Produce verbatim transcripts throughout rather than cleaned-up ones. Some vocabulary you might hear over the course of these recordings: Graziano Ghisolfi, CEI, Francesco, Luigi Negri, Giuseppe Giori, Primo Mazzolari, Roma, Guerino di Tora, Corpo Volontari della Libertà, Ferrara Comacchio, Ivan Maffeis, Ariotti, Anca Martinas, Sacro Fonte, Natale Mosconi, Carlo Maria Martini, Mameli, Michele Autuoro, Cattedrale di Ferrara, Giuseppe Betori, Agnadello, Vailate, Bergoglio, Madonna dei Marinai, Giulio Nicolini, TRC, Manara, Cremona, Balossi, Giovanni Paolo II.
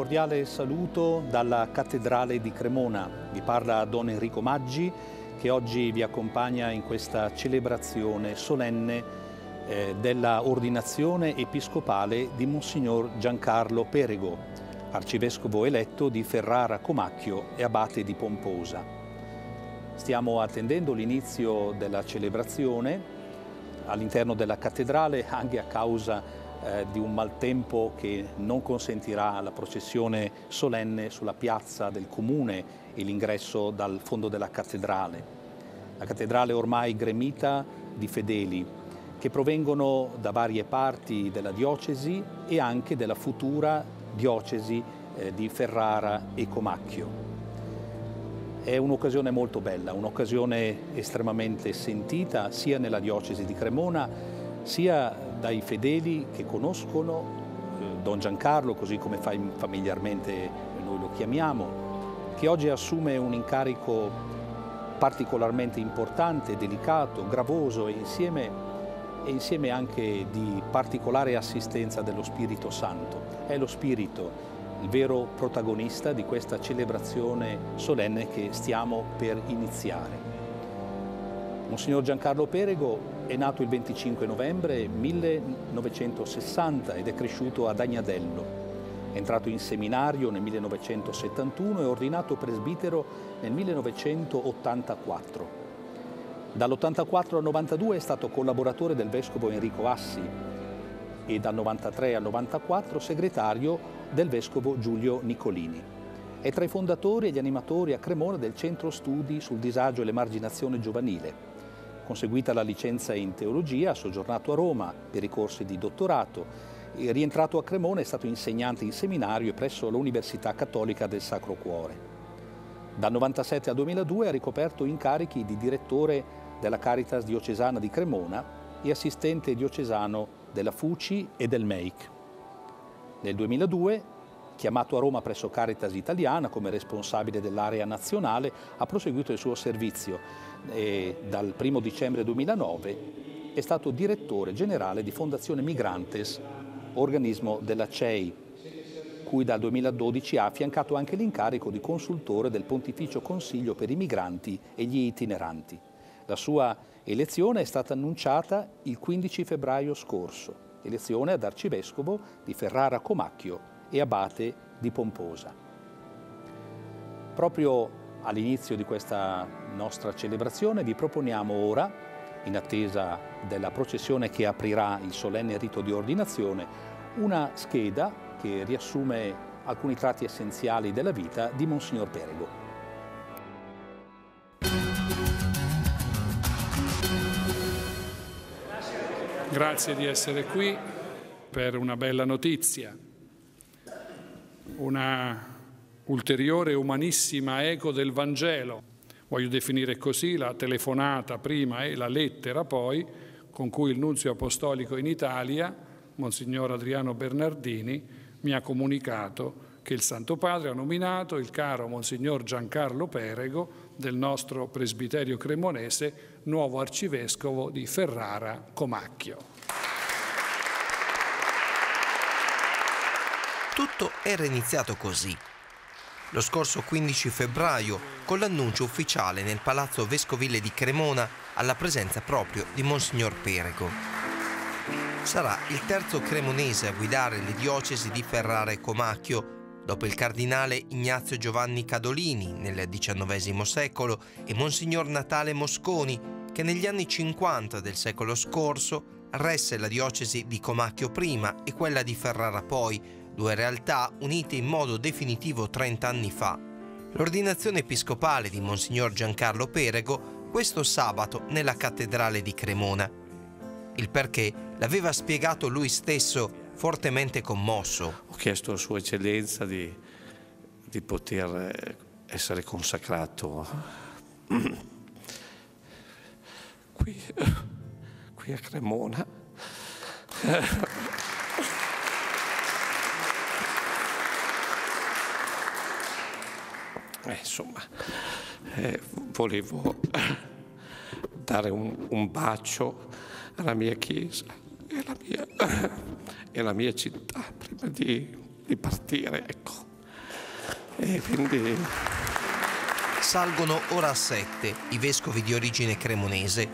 cordiale saluto dalla Cattedrale di Cremona. Vi parla Don Enrico Maggi, che oggi vi accompagna in questa celebrazione solenne eh, della ordinazione episcopale di Monsignor Giancarlo Perego, arcivescovo eletto di Ferrara Comacchio e abate di Pomposa. Stiamo attendendo l'inizio della celebrazione all'interno della cattedrale, anche a causa Eh, di un maltempo che non consentirà la processione solenne sulla piazza del comune e l'ingresso dal fondo della cattedrale. La cattedrale è ormai gremita di fedeli che provengono da varie parti della diocesi e anche della futura diocesi eh, di Ferrara e Comacchio. È un'occasione molto bella, un'occasione estremamente sentita sia nella diocesi di Cremona sia dai fedeli che conoscono Don Giancarlo, così come familiarmente noi lo chiamiamo, che oggi assume un incarico particolarmente importante, delicato, gravoso e insieme, e insieme anche di particolare assistenza dello Spirito Santo. È lo Spirito il vero protagonista di questa celebrazione solenne che stiamo per iniziare. Monsignor Giancarlo Perego è nato il venticinque novembre millenovecentosessanta ed è cresciuto ad Agnadello. È entrato in seminario nel millenovecentosettantuno e ordinato presbitero nel millenovecentottantaquattro. Dall'ottantaquattro al novantadue è stato collaboratore del vescovo Enrico Assi e dal novantatré al novantaquattro segretario del vescovo Giulio Nicolini. È tra i fondatori e gli animatori a Cremona del Centro Studi sul Disagio e l'Emarginazione Giovanile. Conseguita la licenza in teologia, ha soggiornato a Roma per i corsi di dottorato e, rientrato a Cremona, è stato insegnante in seminario presso l'Università Cattolica del Sacro Cuore. Dal novantasette al duemiladue ha ricoperto incarichi di direttore della Caritas Diocesana di Cremona e assistente diocesano della FUCI e del MEIC. Nel duemiladue, chiamato a Roma presso Caritas Italiana come responsabile dell'area nazionale, ha proseguito il suo servizio e dal primo dicembre duemilanove è stato direttore generale di Fondazione Migrantes, organismo della C E I, cui dal duemiladodici ha affiancato anche l'incarico di consultore del Pontificio Consiglio per i Migranti e gli Itineranti. La sua elezione è stata annunciata il quindici febbraio scorso, elezione ad arcivescovo di Ferrara Comacchio e abate di Pomposa. Proprio all'inizio di questa nostra celebrazione vi proponiamo ora, in attesa della processione che aprirà il solenne rito di ordinazione, una scheda che riassume alcuni tratti essenziali della vita di Monsignor Perego. Grazie di essere qui per una bella notizia. Una ulteriore umanissima eco del Vangelo, voglio definire così la telefonata prima e la lettera poi, con cui il Nunzio Apostolico in Italia, Monsignor Adriano Bernardini, mi ha comunicato che il Santo Padre ha nominato il caro Monsignor Giancarlo Perego del nostro presbiterio cremonese nuovo arcivescovo di Ferrara Comacchio. Tutto era iniziato così. Lo scorso quindici febbraio, con l'annuncio ufficiale nel Palazzo Vescovile di Cremona alla presenza proprio di Monsignor Perego. Sarà il terzo cremonese a guidare le diocesi di Ferrara e Comacchio, dopo il cardinale Ignazio Giovanni Cadolini nel diciannovesimo secolo e Monsignor Natale Mosconi, che negli anni cinquanta del secolo scorso resse la diocesi di Comacchio prima e quella di Ferrara poi, due realtà unite in modo definitivo trent'anni fa. L'ordinazione episcopale di Monsignor Giancarlo Perego questo sabato nella Cattedrale di Cremona. Il perché l'aveva spiegato lui stesso, fortemente commosso. Ho chiesto a Sua Eccellenza di, di poter essere consacrato qui, qui a Cremona. Eh, insomma, eh, volevo dare un, un bacio alla mia chiesa e alla mia, e alla mia città prima di, di partire, ecco. E quindi... Salgono ora a sette i vescovi di origine cremonese.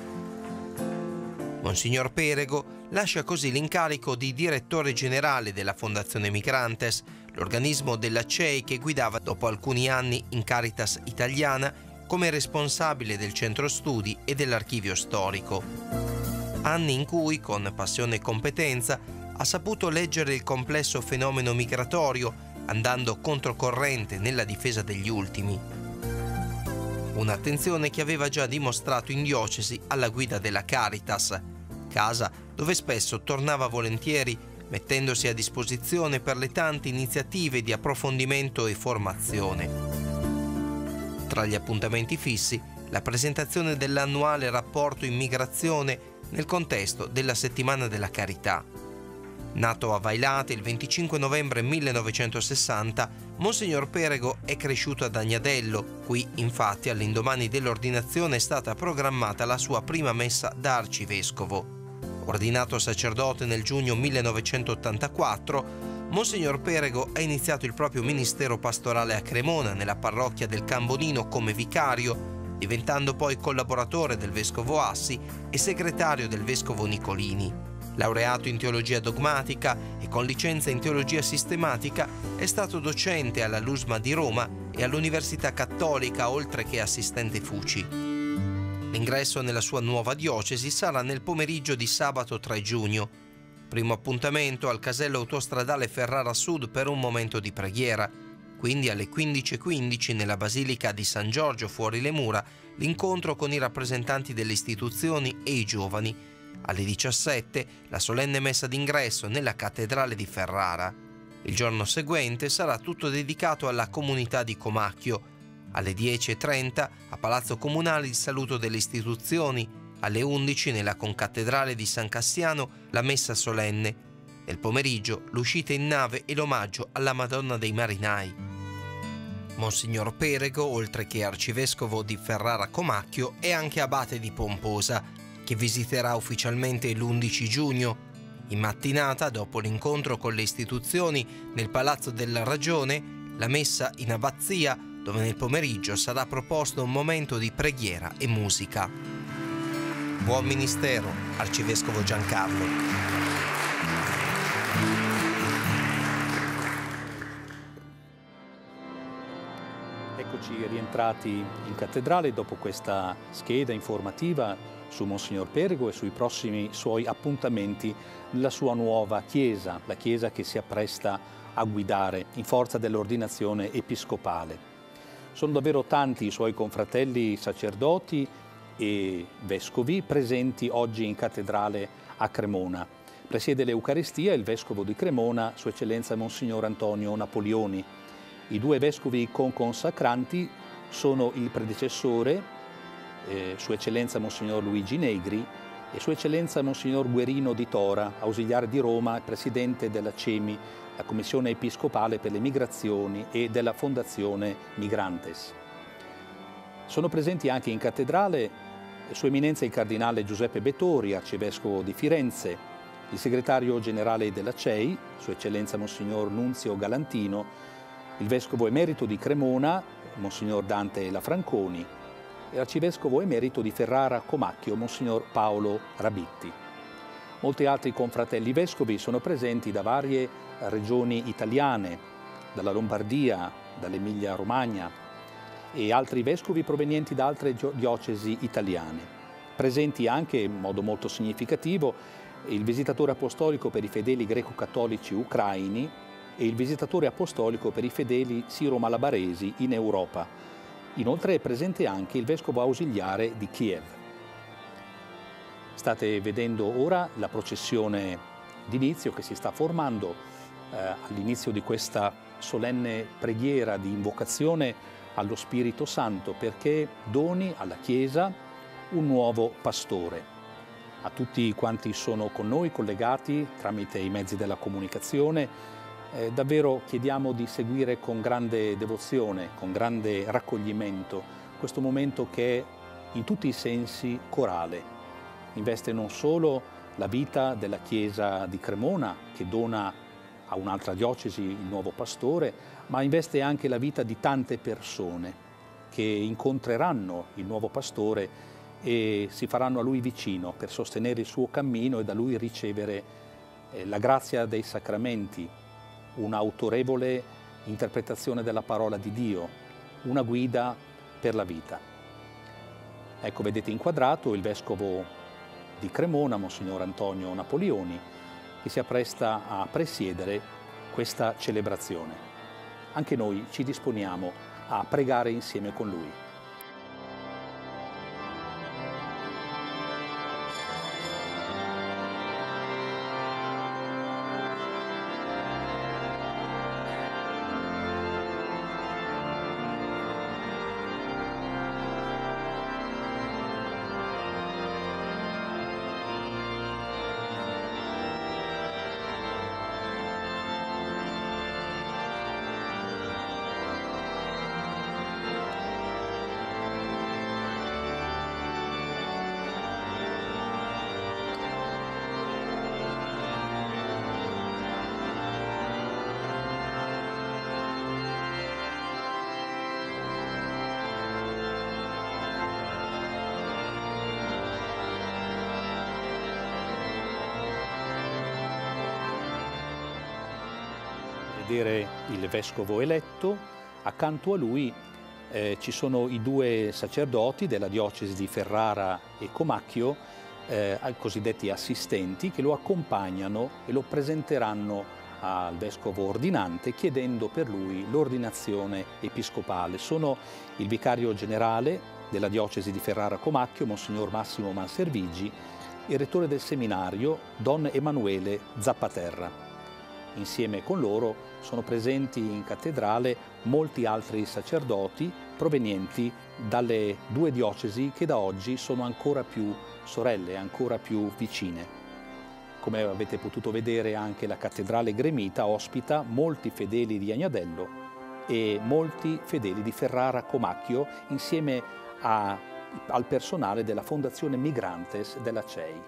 Monsignor Perego lascia così l'incarico di direttore generale della Fondazione Migrantes, l'organismo della C E I che guidava dopo alcuni anni in Caritas Italiana come responsabile del centro studi e dell'archivio storico. Anni in cui, con passione e competenza, ha saputo leggere il complesso fenomeno migratorio, andando controcorrente nella difesa degli ultimi. Un'attenzione che aveva già dimostrato in diocesi alla guida della Caritas, casa dove spesso tornava volentieri, mettendosi a disposizione per le tante iniziative di approfondimento e formazione. Tra gli appuntamenti fissi, la presentazione dell'annuale rapporto immigrazione nel contesto della Settimana della Carità. Nato a Vailate il venticinque novembre millenovecentosessanta, Monsignor Perego è cresciuto ad Agnadello. Qui, infatti, all'indomani dell'ordinazione è stata programmata la sua prima messa da arcivescovo. Ordinato sacerdote nel giugno millenovecentottantaquattro, Monsignor Perego ha iniziato il proprio ministero pastorale a Cremona, nella parrocchia del Cambonino, come vicario, diventando poi collaboratore del vescovo Assi e segretario del vescovo Nicolini. Laureato in teologia dogmatica e con licenza in teologia sistematica, è stato docente alla Lusma di Roma e all'Università Cattolica, oltre che assistente FUCI. L'ingresso nella sua nuova diocesi sarà nel pomeriggio di sabato tre giugno. Primo appuntamento al casello autostradale Ferrara Sud per un momento di preghiera. Quindi alle quindici e quindici nella Basilica di San Giorgio fuori le mura l'incontro con i rappresentanti delle istituzioni e i giovani. Alle diciassette la solenne messa d'ingresso nella Cattedrale di Ferrara. Il giorno seguente sarà tutto dedicato alla comunità di Comacchio. Alle dieci e trenta a Palazzo Comunale il saluto delle istituzioni. Alle undici nella concattedrale di San Cassiano la messa solenne. Nel pomeriggio l'uscita in nave e l'omaggio alla Madonna dei Marinai. Monsignor Perego, oltre che arcivescovo di Ferrara Comacchio, è anche abate di Pomposa, che visiterà ufficialmente l'undici giugno. In mattinata, dopo l'incontro con le istituzioni nel Palazzo della Ragione, la messa in abbazia, dove nel pomeriggio sarà proposto un momento di preghiera e musica. Buon ministero, arcivescovo Giancarlo. Eccoci rientrati in cattedrale dopo questa scheda informativa su Monsignor Perego e sui prossimi suoi appuntamenti nella sua nuova chiesa, la chiesa che si appresta a guidare in forza dell'ordinazione episcopale. Sono davvero tanti i suoi confratelli sacerdoti e vescovi presenti oggi in cattedrale a Cremona. Presiede l'Eucaristia il vescovo di Cremona, Sua Eccellenza Monsignor Antonio Napolioni. I due vescovi conconsacranti sono il predecessore, eh, Sua Eccellenza Monsignor Luigi Negri, e Sua Eccellenza Monsignor Guerino di Tora, ausiliare di Roma e presidente della C E M I, la Commissione Episcopale per le Migrazioni, e della Fondazione Migrantes. Sono presenti anche in cattedrale Sua Eminenza il Cardinale Giuseppe Betori, Arcivescovo di Firenze, il Segretario Generale della C E I, Sua Eccellenza Monsignor Nunzio Galantino, il Vescovo Emerito di Cremona, Monsignor Dante Lafranconi, e l'Arcivescovo Emerito di Ferrara Comacchio, Monsignor Paolo Rabitti. Molti altri confratelli vescovi sono presenti da varie regioni italiane, dalla Lombardia, dall'Emilia-Romagna, e altri vescovi provenienti da altre diocesi italiane. Presenti anche, in modo molto significativo, il visitatore apostolico per i fedeli greco-cattolici ucraini e il visitatore apostolico per i fedeli siro-malabaresi in Europa. Inoltre è presente anche il vescovo ausiliare di Kiev. State vedendo ora la processione d'inizio che si sta formando eh, all'inizio di questa solenne preghiera di invocazione allo Spirito Santo perché doni alla Chiesa un nuovo pastore. A tutti quanti sono con noi collegati tramite i mezzi della comunicazione, eh, davvero chiediamo di seguire con grande devozione, con grande raccoglimento questo momento che è in tutti i sensi corale. Investe non solo la vita della Chiesa di Cremona, che dona a un'altra diocesi il nuovo pastore, ma investe anche la vita di tante persone che incontreranno il nuovo pastore e si faranno a lui vicino per sostenere il suo cammino e da lui ricevere la grazia dei sacramenti, un'autorevole interpretazione della parola di Dio, una guida per la vita. Ecco, vedete inquadrato il vescovo di Cremona, Monsignor Antonio Napolioni, che si appresta a presiedere questa celebrazione. Anche noi ci disponiamo a pregare insieme con lui. Vedere il vescovo eletto, accanto a lui eh, ci sono i due sacerdoti della diocesi di Ferrara e Comacchio, eh, cosiddetti assistenti, che lo accompagnano e lo presenteranno al vescovo ordinante chiedendo per lui l'ordinazione episcopale. Sono il vicario generale della diocesi di Ferrara Comacchio, Monsignor Massimo Manservigi, e il rettore del seminario, Don Emanuele Zappaterra. Insieme con loro sono presenti in cattedrale molti altri sacerdoti provenienti dalle due diocesi che da oggi sono ancora più sorelle, ancora più vicine. Come avete potuto vedere, anche la cattedrale gremita ospita molti fedeli di Agnadello e molti fedeli di Ferrara Comacchio insieme a, al personale della Fondazione Migrantes della C E I.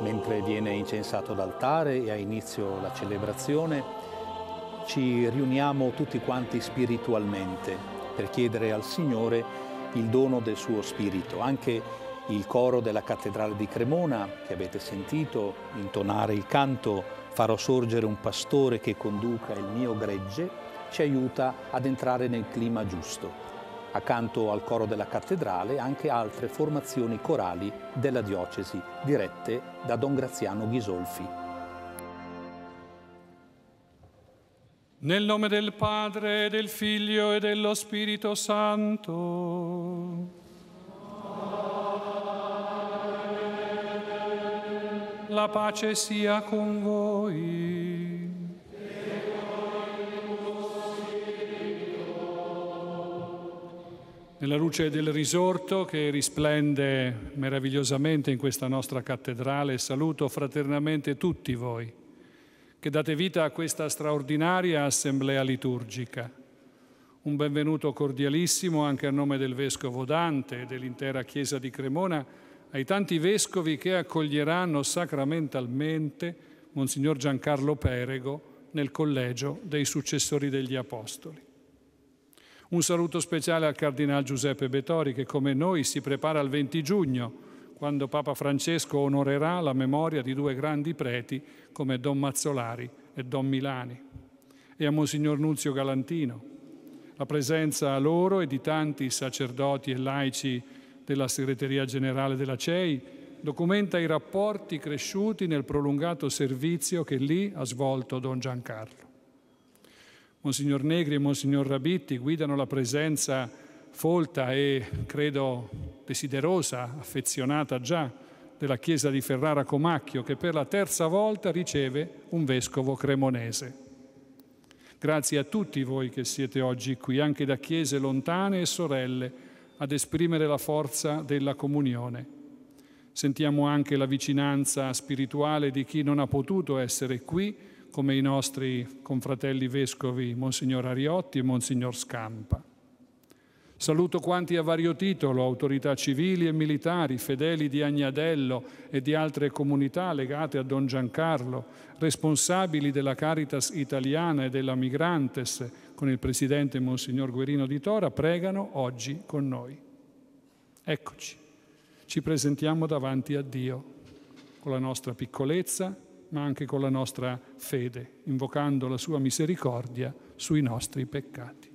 mentre viene incensato l'altare e ha inizio la celebrazione, ci riuniamo tutti quanti spiritualmente per chiedere al Signore il dono del suo spirito. Anche il coro della Cattedrale di Cremona, che avete sentito intonare il canto "Farò sorgere un pastore che conduca il mio gregge", ci aiuta ad entrare nel clima giusto. Accanto al coro della cattedrale anche altre formazioni corali della diocesi, dirette da Don Graziano Ghisolfi. Nel nome del Padre, del Figlio e dello Spirito Santo. La pace sia con voi. Nella luce del risorto che risplende meravigliosamente in questa nostra cattedrale, saluto fraternamente tutti voi che date vita a questa straordinaria assemblea liturgica. Un benvenuto cordialissimo anche a nome del Vescovo Dante e dell'intera Chiesa di Cremona ai tanti vescovi che accoglieranno sacramentalmente Monsignor Giancarlo Perego nel collegio dei successori degli Apostoli. Un saluto speciale al Cardinal Giuseppe Betori, che come noi si prepara al venti giugno, quando Papa Francesco onorerà la memoria di due grandi preti come Don Mazzolari e Don Milani, e a Monsignor Nunzio Galantino. La presenza a loro e di tanti sacerdoti e laici della Segreteria Generale della C E I documenta i rapporti cresciuti nel prolungato servizio che lì ha svolto Don Giancarlo. Monsignor Negri e Monsignor Rabitti guidano la presenza folta e, credo, desiderosa, affezionata già, della Chiesa di Ferrara Comacchio, che per la terza volta riceve un vescovo cremonese. Grazie a tutti voi che siete oggi qui, anche da chiese lontane e sorelle, ad esprimere la forza della comunione. Sentiamo anche la vicinanza spirituale di chi non ha potuto essere qui, come i nostri confratelli vescovi Monsignor Ariotti e Monsignor Scampa. Saluto quanti a vario titolo, autorità civili e militari, fedeli di Agnadello e di altre comunità legate a Don Giancarlo, responsabili della Caritas Italiana e della Migrantes, con il presidente Monsignor Guerino di Tora, pregano oggi con noi. Eccoci, ci presentiamo davanti a Dio, con la nostra piccolezza, ma anche con la nostra fede, invocando la sua misericordia sui nostri peccati.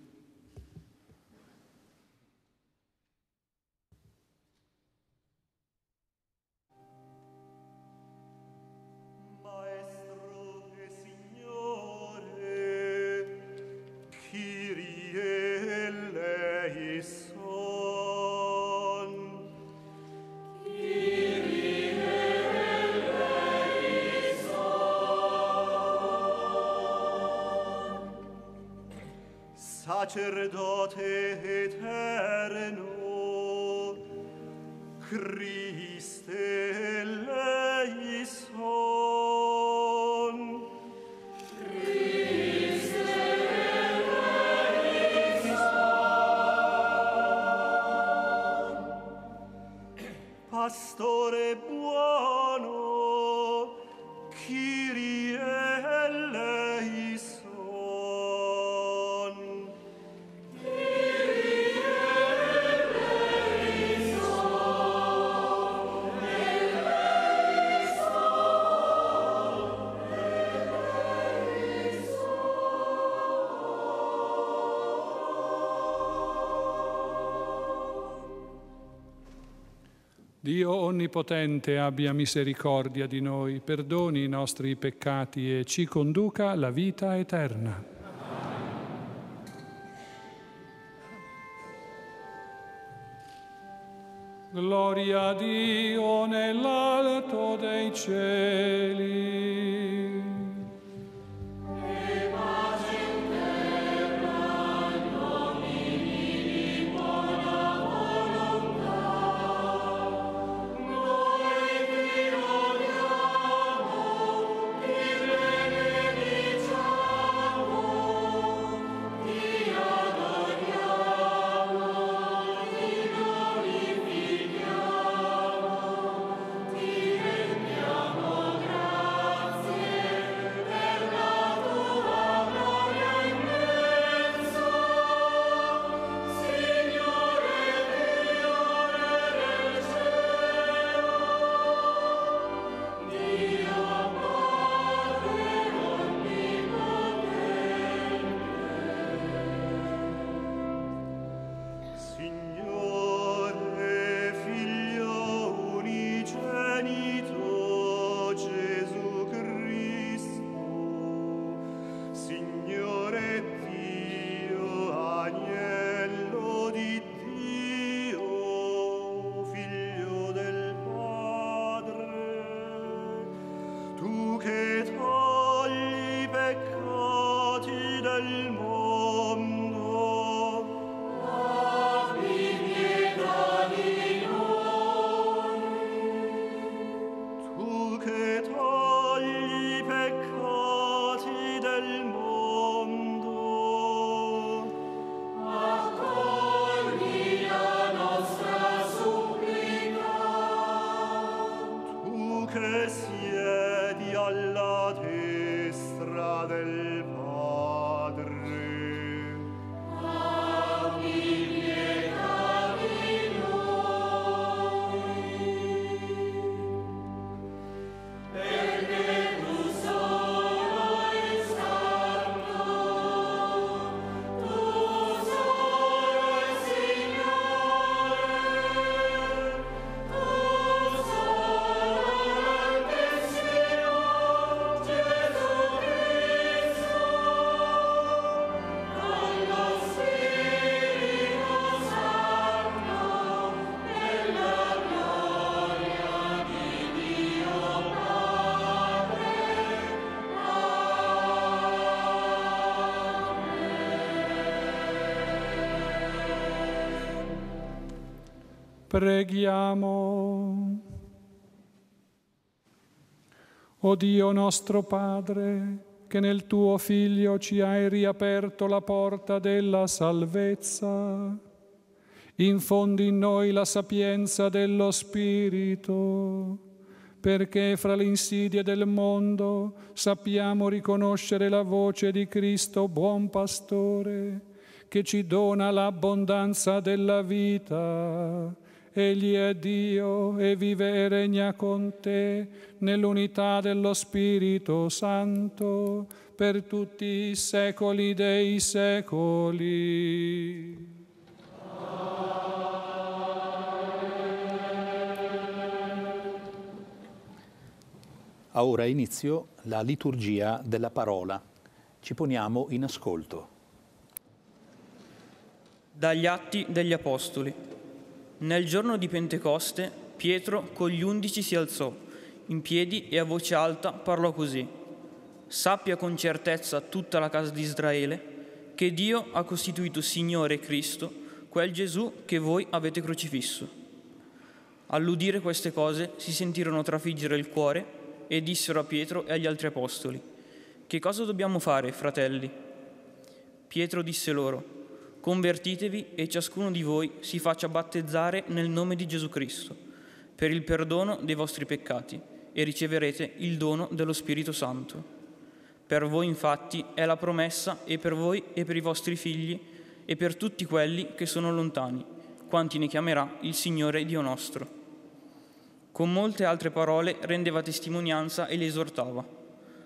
Sacerdote eterno, Christe eleison, Christe eleison, Pastore buono, Kyrie eleison. Dio Onnipotente abbia misericordia di noi, perdoni i nostri peccati e ci conduca alla vita eterna. Gloria a Dio nell'alto dei cieli. che siedi alla destra del Padre. Amen. Preghiamo. O Dio nostro Padre, che nel tuo Figlio ci hai riaperto la porta della salvezza, infondi in noi la sapienza dello Spirito, perché fra le insidie del mondo sappiamo riconoscere la voce di Cristo, buon Pastore, che ci dona l'abbondanza della vita. Egli è Dio e vive e regna con te nell'unità dello Spirito Santo per tutti i secoli dei secoli. A ora inizio la liturgia della parola. Ci poniamo in ascolto. Dagli Atti degli Apostoli. Nel giorno di Pentecoste, Pietro con gli undici si alzò, in piedi e a voce alta parlò così. Sappia con certezza tutta la casa di Israele che Dio ha costituito Signore Cristo, quel Gesù che voi avete crocifisso. All'udire queste cose si sentirono trafiggere il cuore e dissero a Pietro e agli altri apostoli, che cosa dobbiamo fare, fratelli? Pietro disse loro, convertitevi e ciascuno di voi si faccia battezzare nel nome di Gesù Cristo per il perdono dei vostri peccati e riceverete il dono dello Spirito Santo. Per voi infatti è la promessa e per voi e per i vostri figli e per tutti quelli che sono lontani, quanti ne chiamerà il Signore Dio nostro. Con molte altre parole rendeva testimonianza e li esortava.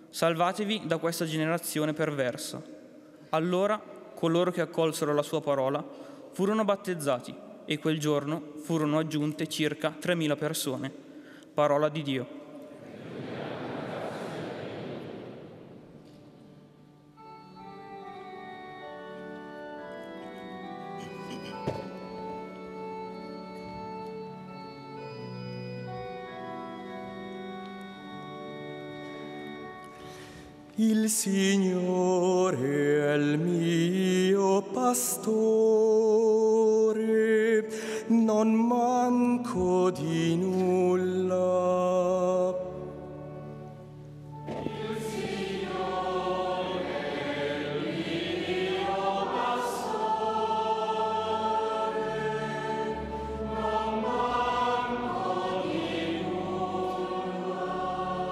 Salvatevi da questa generazione perversa. Allora coloro che accolsero la sua parola furono battezzati e quel giorno furono aggiunte circa tremila persone. Parola di Dio. Il Signore è il mio pastore, non manco di nulla. Il Signore è il mio pastore, non manco di nulla.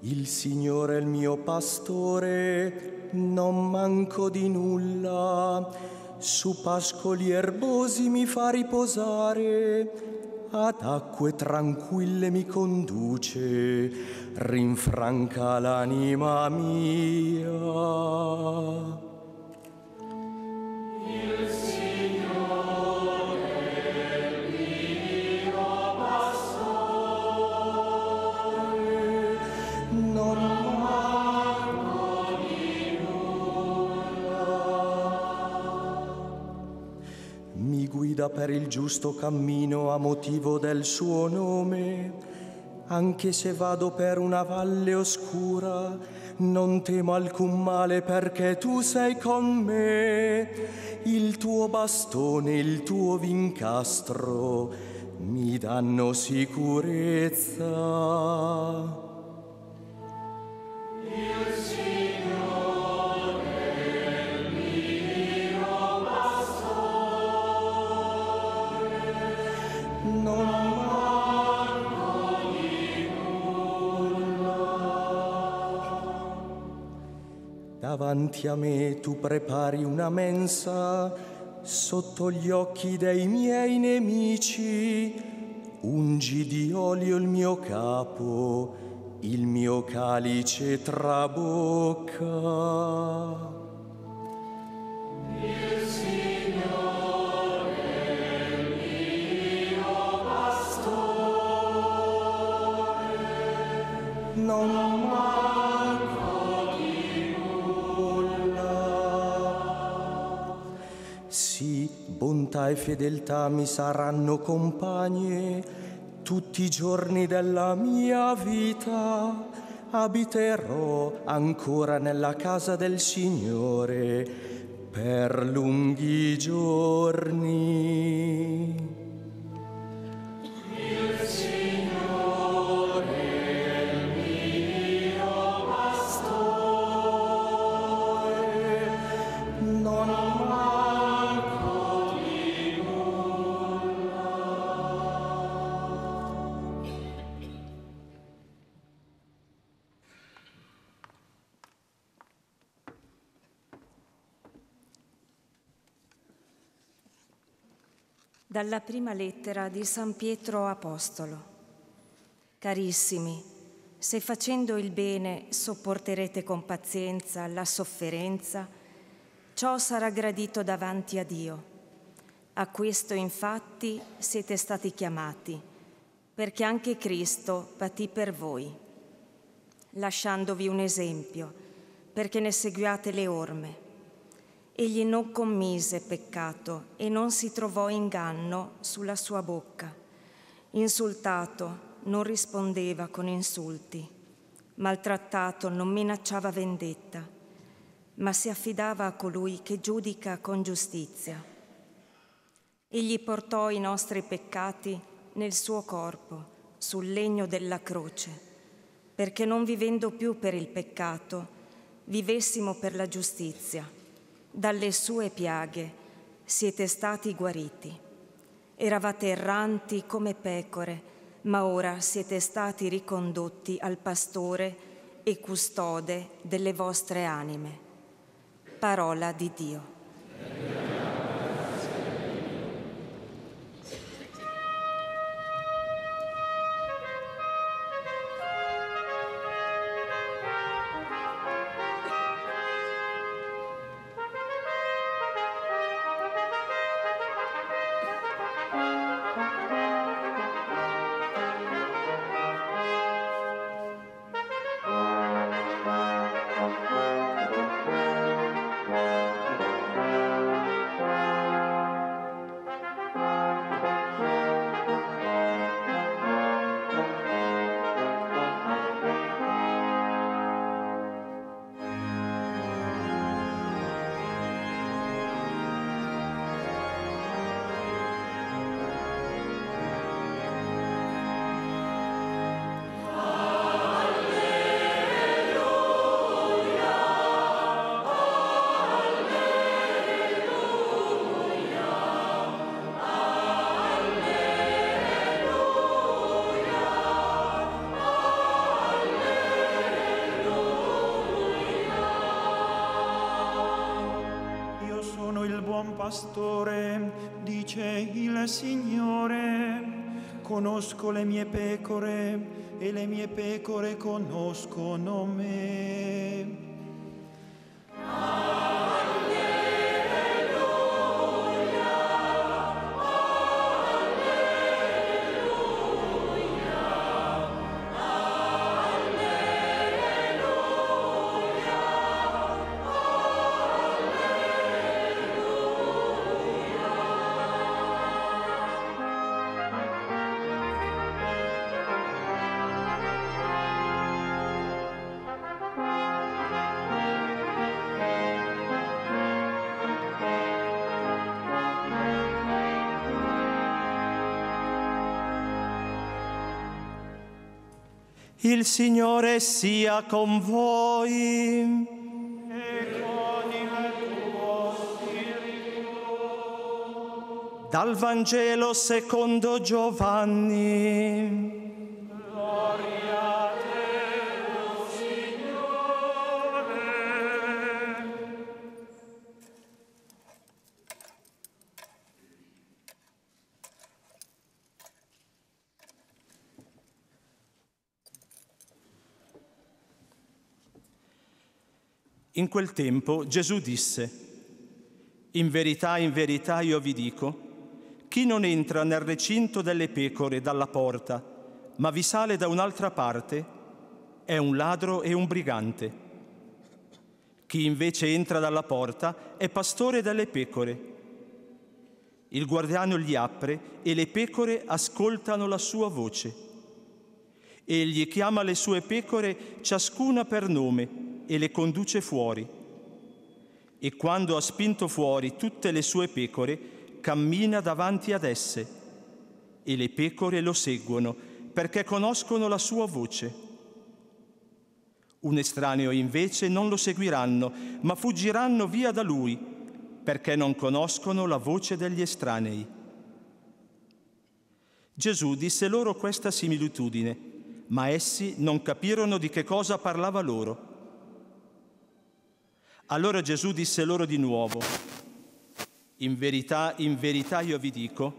Il Signore è il mio pastore, non manco di nulla. Su pascoli erbosi mi fa riposare, ad acque tranquille mi conduce, rinfranca l'anima mia. Per il giusto cammino a motivo del suo nome, anche se vado per una valle oscura, non temo alcun male perché tu sei con me. Il tuo bastone, il tuo vincastro mi danno sicurezza. Non davanti a me tu prepari una mensa sotto gli occhi dei miei nemici, ungi di olio il mio capo, il mio calice trabocca. Il Signore è il mio pastore, non manco di nulla. Sì, bontà e fedeltà mi saranno compagne tutti i giorni della mia vita. Abiterò ancora nella casa del Signore per lunghi giorni. Il Signore è il mio pastore, non manco di nulla. Dalla prima lettera di San Pietro Apostolo. Carissimi, se facendo il bene sopporterete con pazienza la sofferenza, ciò sarà gradito davanti a Dio. A questo infatti siete stati chiamati, perché anche Cristo patì per voi, lasciandovi un esempio, perché ne seguiate le orme. Egli non commise peccato e non si trovò inganno sulla sua bocca. Insultato non rispondeva con insulti, maltrattato non minacciava vendetta, ma si affidava a colui che giudica con giustizia. Egli portò i nostri peccati nel suo corpo, sul legno della croce, perché non vivendo più per il peccato, vivessimo per la giustizia. Dalle sue piaghe siete stati guariti. Eravate erranti come pecore, ma ora siete stati ricondotti al pastore e custode delle vostre anime. Parola di Dio. Pastore, dice il Signore, conosco le mie pecore e le mie pecore conoscono me. Alleluia, alleluia, alleluia. Il Signore sia con voi. E con il tuo spirito. Dal Vangelo secondo Giovanni. Gloria a te, o Signore. In quel tempo Gesù disse: «In verità, in verità, io vi dico, chi non entra nel recinto delle pecore dalla porta, ma vi sale da un'altra parte, è un ladro e un brigante. Chi invece entra dalla porta è pastore delle pecore. Il guardiano gli apre e le pecore ascoltano la sua voce. Egli chiama le sue pecore ciascuna per nome e le conduce fuori. E quando ha spinto fuori tutte le sue pecore, cammina davanti ad esse, e le pecore lo seguono, perché conoscono la sua voce. Un estraneo invece non lo seguiranno, ma fuggiranno via da lui, perché non conoscono la voce degli estranei». Gesù disse loro questa similitudine, ma essi non capirono di che cosa parlava loro. Allora Gesù disse loro di nuovo: «In verità, in verità io vi dico,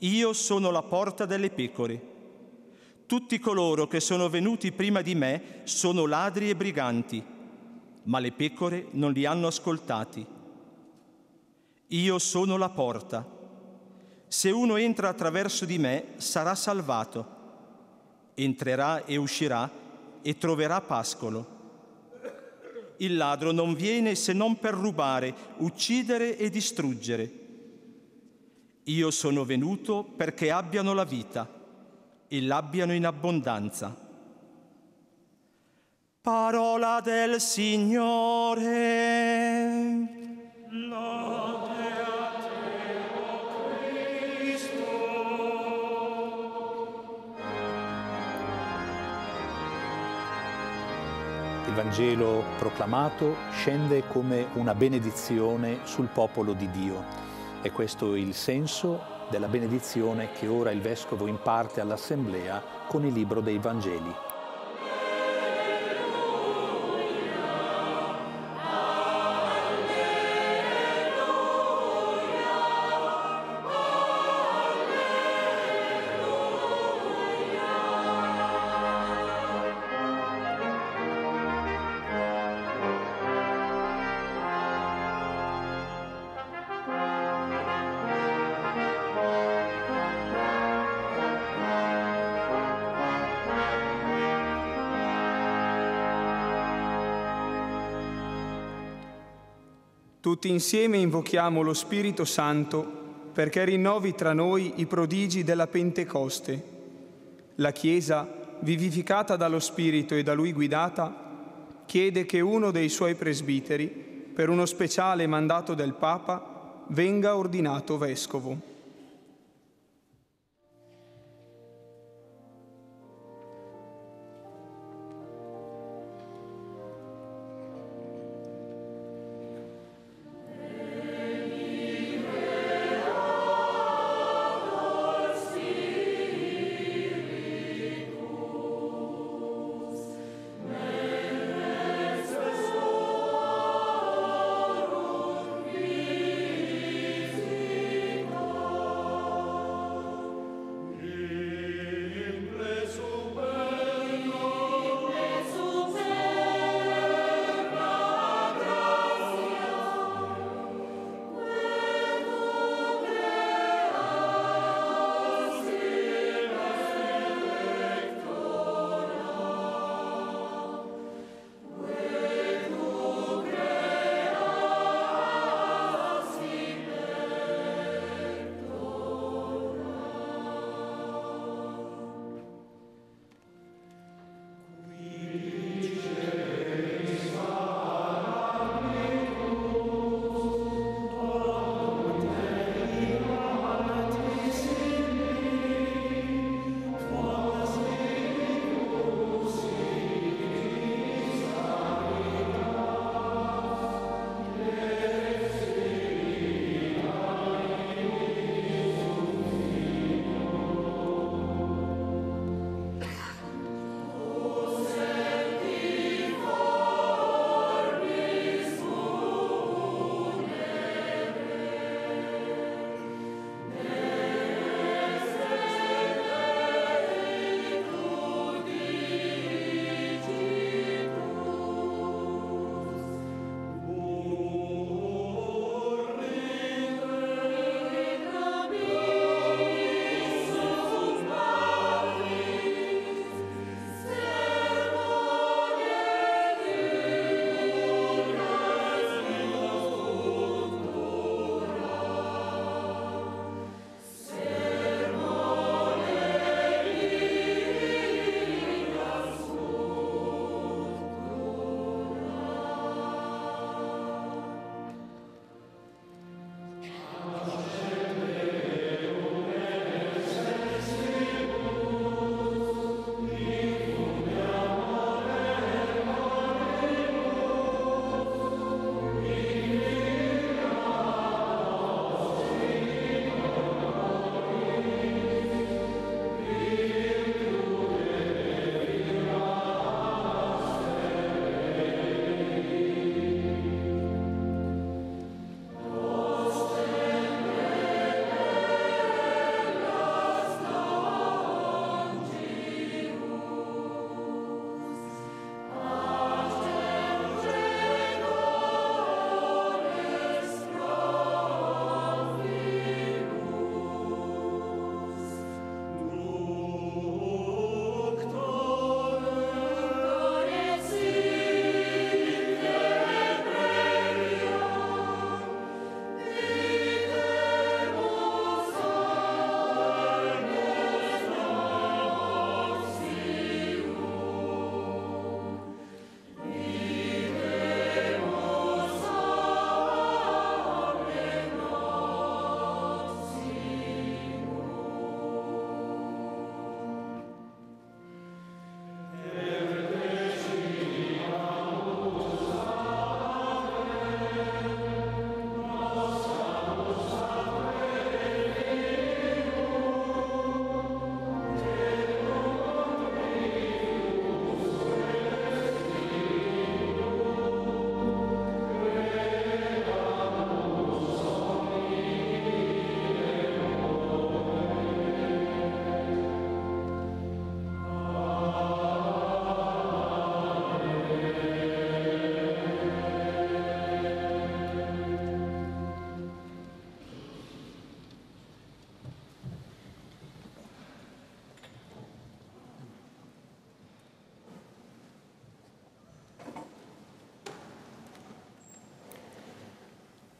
io sono la porta delle pecore. Tutti coloro che sono venuti prima di me sono ladri e briganti, ma le pecore non li hanno ascoltati. Io sono la porta. Se uno entra attraverso di me sarà salvato. Entrerà e uscirà e troverà pascolo. Il ladro non viene se non per rubare, uccidere e distruggere. Io sono venuto perché abbiano la vita e l'abbiano in abbondanza». Parola del Signore. Lode a te, o Cristo. Il Vangelo proclamato scende come una benedizione sul popolo di Dio. E questo è il senso della benedizione che ora il Vescovo imparte all'Assemblea con il libro dei Vangeli. Tutti insieme invochiamo lo Spirito Santo perché rinnovi tra noi i prodigi della Pentecoste. La Chiesa, vivificata dallo Spirito e da Lui guidata, chiede che uno dei suoi presbiteri, per uno speciale mandato del Papa, venga ordinato vescovo.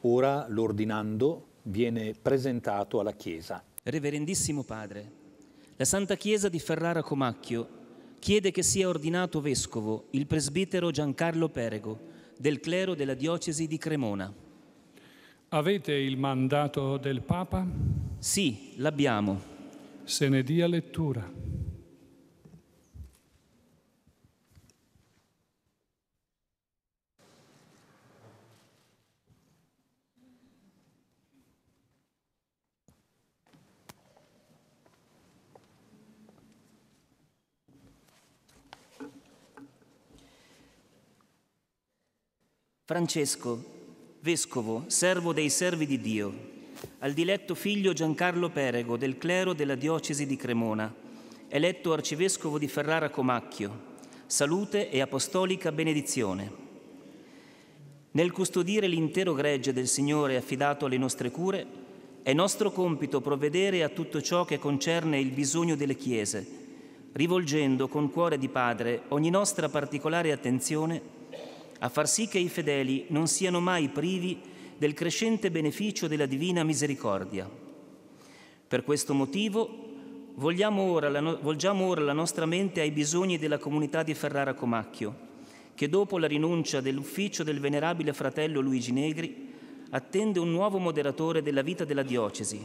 ora l'ordinando viene presentato alla Chiesa. Reverendissimo Padre, la Santa Chiesa di Ferrara Comacchio chiede che sia ordinato vescovo il presbitero Giancarlo Perego, del clero della diocesi di Cremona. Avete il mandato del Papa? Sì, l'abbiamo. Se ne dia lettura. Francesco, vescovo, servo dei servi di Dio, al diletto figlio Giancarlo Perego del clero della diocesi di Cremona, eletto arcivescovo di Ferrara Comacchio, salute e apostolica benedizione. Nel custodire l'intero gregge del Signore affidato alle nostre cure, è nostro compito provvedere a tutto ciò che concerne il bisogno delle chiese, rivolgendo con cuore di padre ogni nostra particolare attenzione a far sì che i fedeli non siano mai privi del crescente beneficio della divina misericordia. Per questo motivo vogliamo ora la no- volgiamo ora la nostra mente ai bisogni della comunità di Ferrara Comacchio, che dopo la rinuncia dell'ufficio del venerabile fratello Luigi Negri attende un nuovo moderatore della vita della diocesi,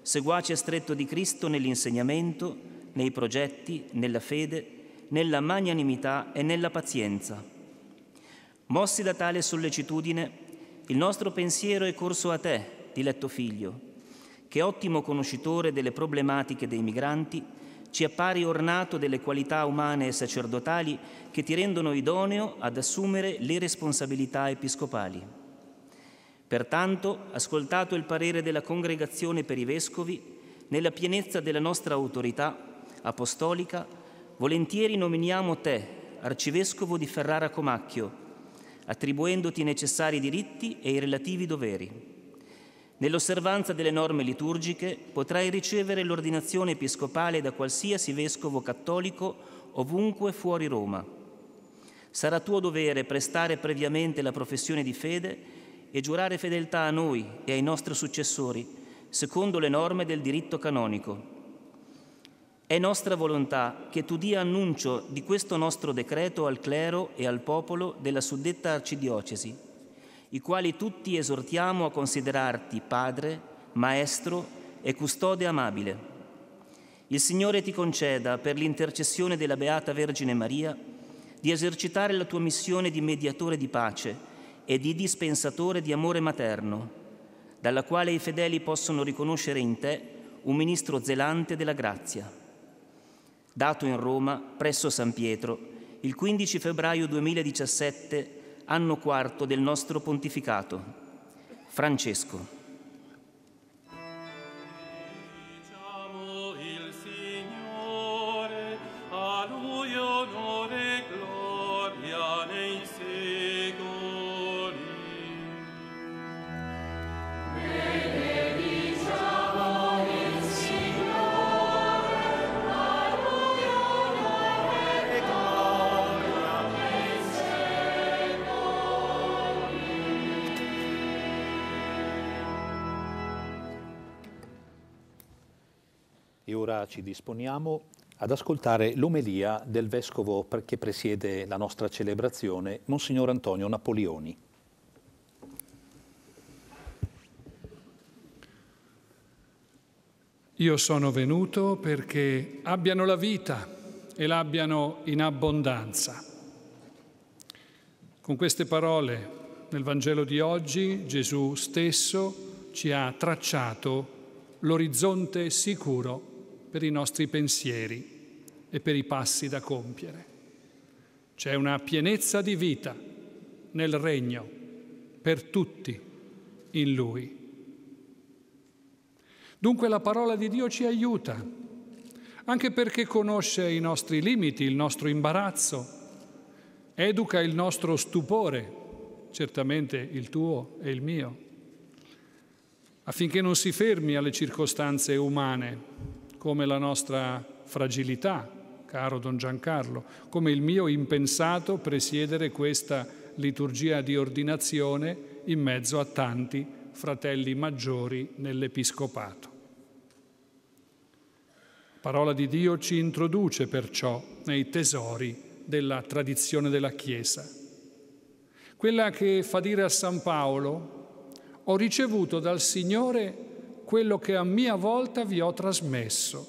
seguace stretto di Cristo nell'insegnamento, nei progetti, nella fede, nella magnanimità e nella pazienza. Mossi da tale sollecitudine, il nostro pensiero è corso a te, diletto figlio, che ottimo conoscitore delle problematiche dei migranti, ci appari ornato delle qualità umane e sacerdotali che ti rendono idoneo ad assumere le responsabilità episcopali. Pertanto, ascoltato il parere della Congregazione per i Vescovi, nella pienezza della nostra autorità apostolica, volentieri nominiamo te, arcivescovo di Ferrara Comacchio, attribuendoti i necessari diritti e i relativi doveri. Nell'osservanza delle norme liturgiche potrai ricevere l'ordinazione episcopale da qualsiasi vescovo cattolico ovunque fuori Roma. Sarà tuo dovere prestare previamente la professione di fede e giurare fedeltà a noi e ai nostri successori, secondo le norme del diritto canonico. È nostra volontà che tu dia annuncio di questo nostro decreto al clero e al popolo della suddetta arcidiocesi, i quali tutti esortiamo a considerarti padre, maestro e custode amabile. Il Signore ti conceda, per l'intercessione della Beata Vergine Maria, di esercitare la tua missione di mediatore di pace e di dispensatore di amore materno, dalla quale i fedeli possono riconoscere in te un ministro zelante della grazia. Dato in Roma, presso San Pietro, il quindici febbraio duemiladiciassette, anno quarto del nostro pontificato. Francesco. Ora ci disponiamo ad ascoltare l'omelia del vescovo che presiede la nostra celebrazione, Monsignor Antonio Napolioni. Io sono venuto perché abbiano la vita e l'abbiano in abbondanza. Con queste parole, nel Vangelo di oggi, Gesù stesso ci ha tracciato l'orizzonte sicuro per i nostri pensieri e per i passi da compiere. C'è una pienezza di vita nel regno per tutti in Lui. Dunque la parola di Dio ci aiuta, anche perché conosce i nostri limiti, il nostro imbarazzo, educa il nostro stupore, certamente il tuo e il mio, affinché non si fermi alle circostanze umane, come la nostra fragilità, caro Don Giancarlo, come il mio impensato presiedere questa liturgia di ordinazione in mezzo a tanti fratelli maggiori nell'Episcopato. La parola di Dio ci introduce perciò nei tesori della tradizione della Chiesa, quella che fa dire a San Paolo: ho ricevuto dal Signore quello che a mia volta vi ho trasmesso.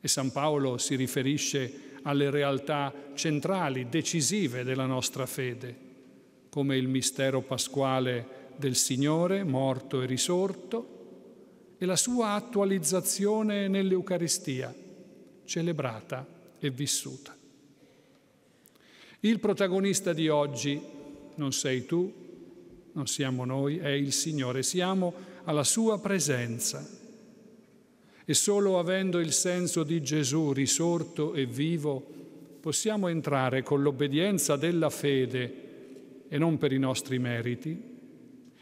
E San Paolo si riferisce alle realtà centrali, decisive della nostra fede, come il mistero pasquale del Signore morto e risorto e la sua attualizzazione nell'Eucaristia, celebrata e vissuta. Il protagonista di oggi non sei tu, non siamo noi, è il Signore. Siamo alla sua presenza. E solo avendo il senso di Gesù risorto e vivo possiamo entrare con l'obbedienza della fede, e non per i nostri meriti,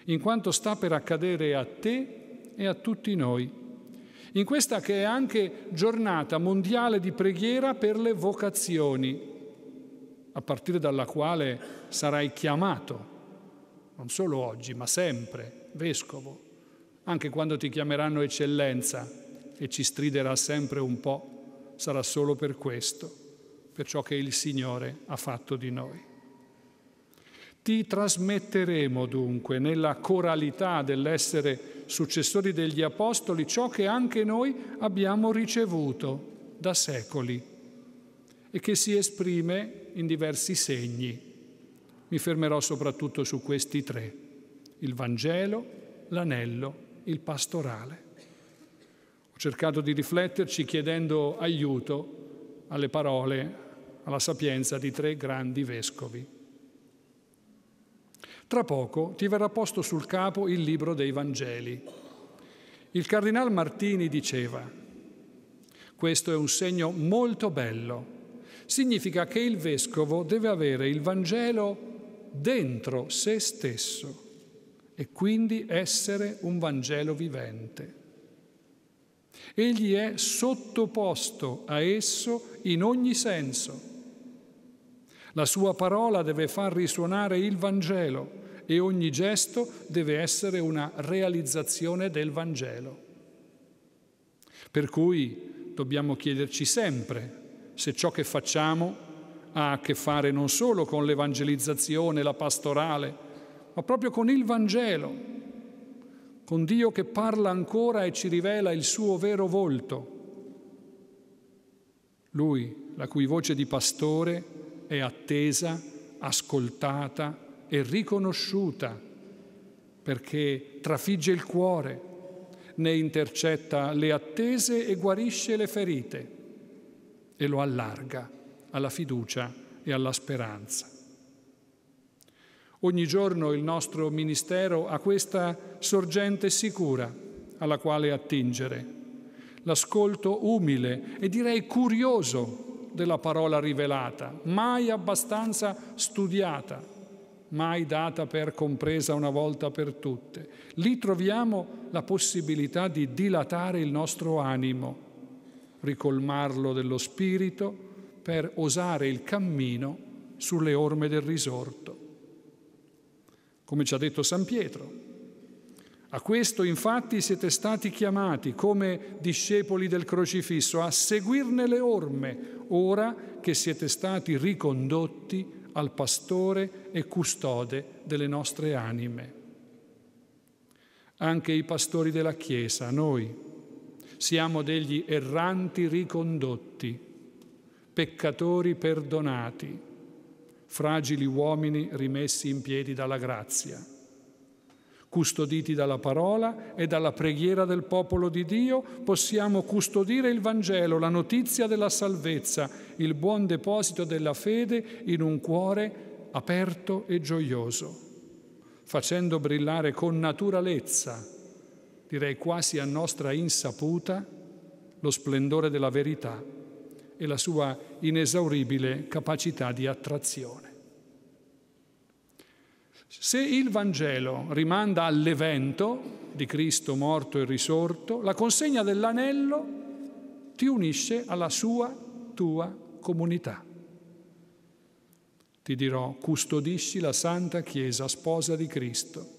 in quanto sta per accadere a te e a tutti noi, in questa che è anche giornata mondiale di preghiera per le vocazioni, a partire dalla quale sarai chiamato, non solo oggi, ma sempre, vescovo, anche quando ti chiameranno eccellenza, e ci striderà sempre un po', sarà solo per questo, per ciò che il Signore ha fatto di noi. Ti trasmetteremo dunque nella coralità dell'essere successori degli Apostoli ciò che anche noi abbiamo ricevuto da secoli e che si esprime in diversi segni. Mi fermerò soprattutto su questi tre: il Vangelo, l'anello, il pastorale. Ho cercato di rifletterci chiedendo aiuto alle parole, alla sapienza di tre grandi vescovi. Tra poco ti verrà posto sul capo il libro dei Vangeli. Il Cardinal Martini diceva: questo è un segno molto bello, significa che il vescovo deve avere il Vangelo dentro se stesso e quindi essere un Vangelo vivente. Egli è sottoposto a esso in ogni senso. La sua parola deve far risuonare il Vangelo e ogni gesto deve essere una realizzazione del Vangelo. Per cui dobbiamo chiederci sempre se ciò che facciamo ha a che fare non solo con l'evangelizzazione, la pastorale, ma proprio con il Vangelo, con Dio che parla ancora e ci rivela il suo vero volto. Lui, la cui voce di pastore è attesa, ascoltata e riconosciuta, perché trafigge il cuore, ne intercetta le attese e guarisce le ferite, e lo allarga alla fiducia e alla speranza. Ogni giorno il nostro ministero ha questa sorgente sicura alla quale attingere, l'ascolto umile e direi curioso della parola rivelata, mai abbastanza studiata, mai data per compresa una volta per tutte. Lì troviamo la possibilità di dilatare il nostro animo, ricolmarlo dello spirito per osare il cammino sulle orme del risorto. Come ci ha detto San Pietro, a questo infatti siete stati chiamati come discepoli del crocifisso, a seguirne le orme, ora che siete stati ricondotti al pastore e custode delle nostre anime. Anche i pastori della Chiesa, noi, siamo degli erranti ricondotti, peccatori perdonati, fragili uomini rimessi in piedi dalla grazia, custoditi dalla parola e dalla preghiera del popolo di Dio, possiamo custodire il Vangelo, la notizia della salvezza, il buon deposito della fede in un cuore aperto e gioioso, facendo brillare con naturalezza, direi quasi a nostra insaputa, lo splendore della verità e la sua inesauribile capacità di attrazione. Se il Vangelo rimanda all'evento di Cristo morto e risorto, la consegna dell'anello ti unisce alla sua, tua comunità. Ti dirò, custodisci la Santa Chiesa, sposa di Cristo.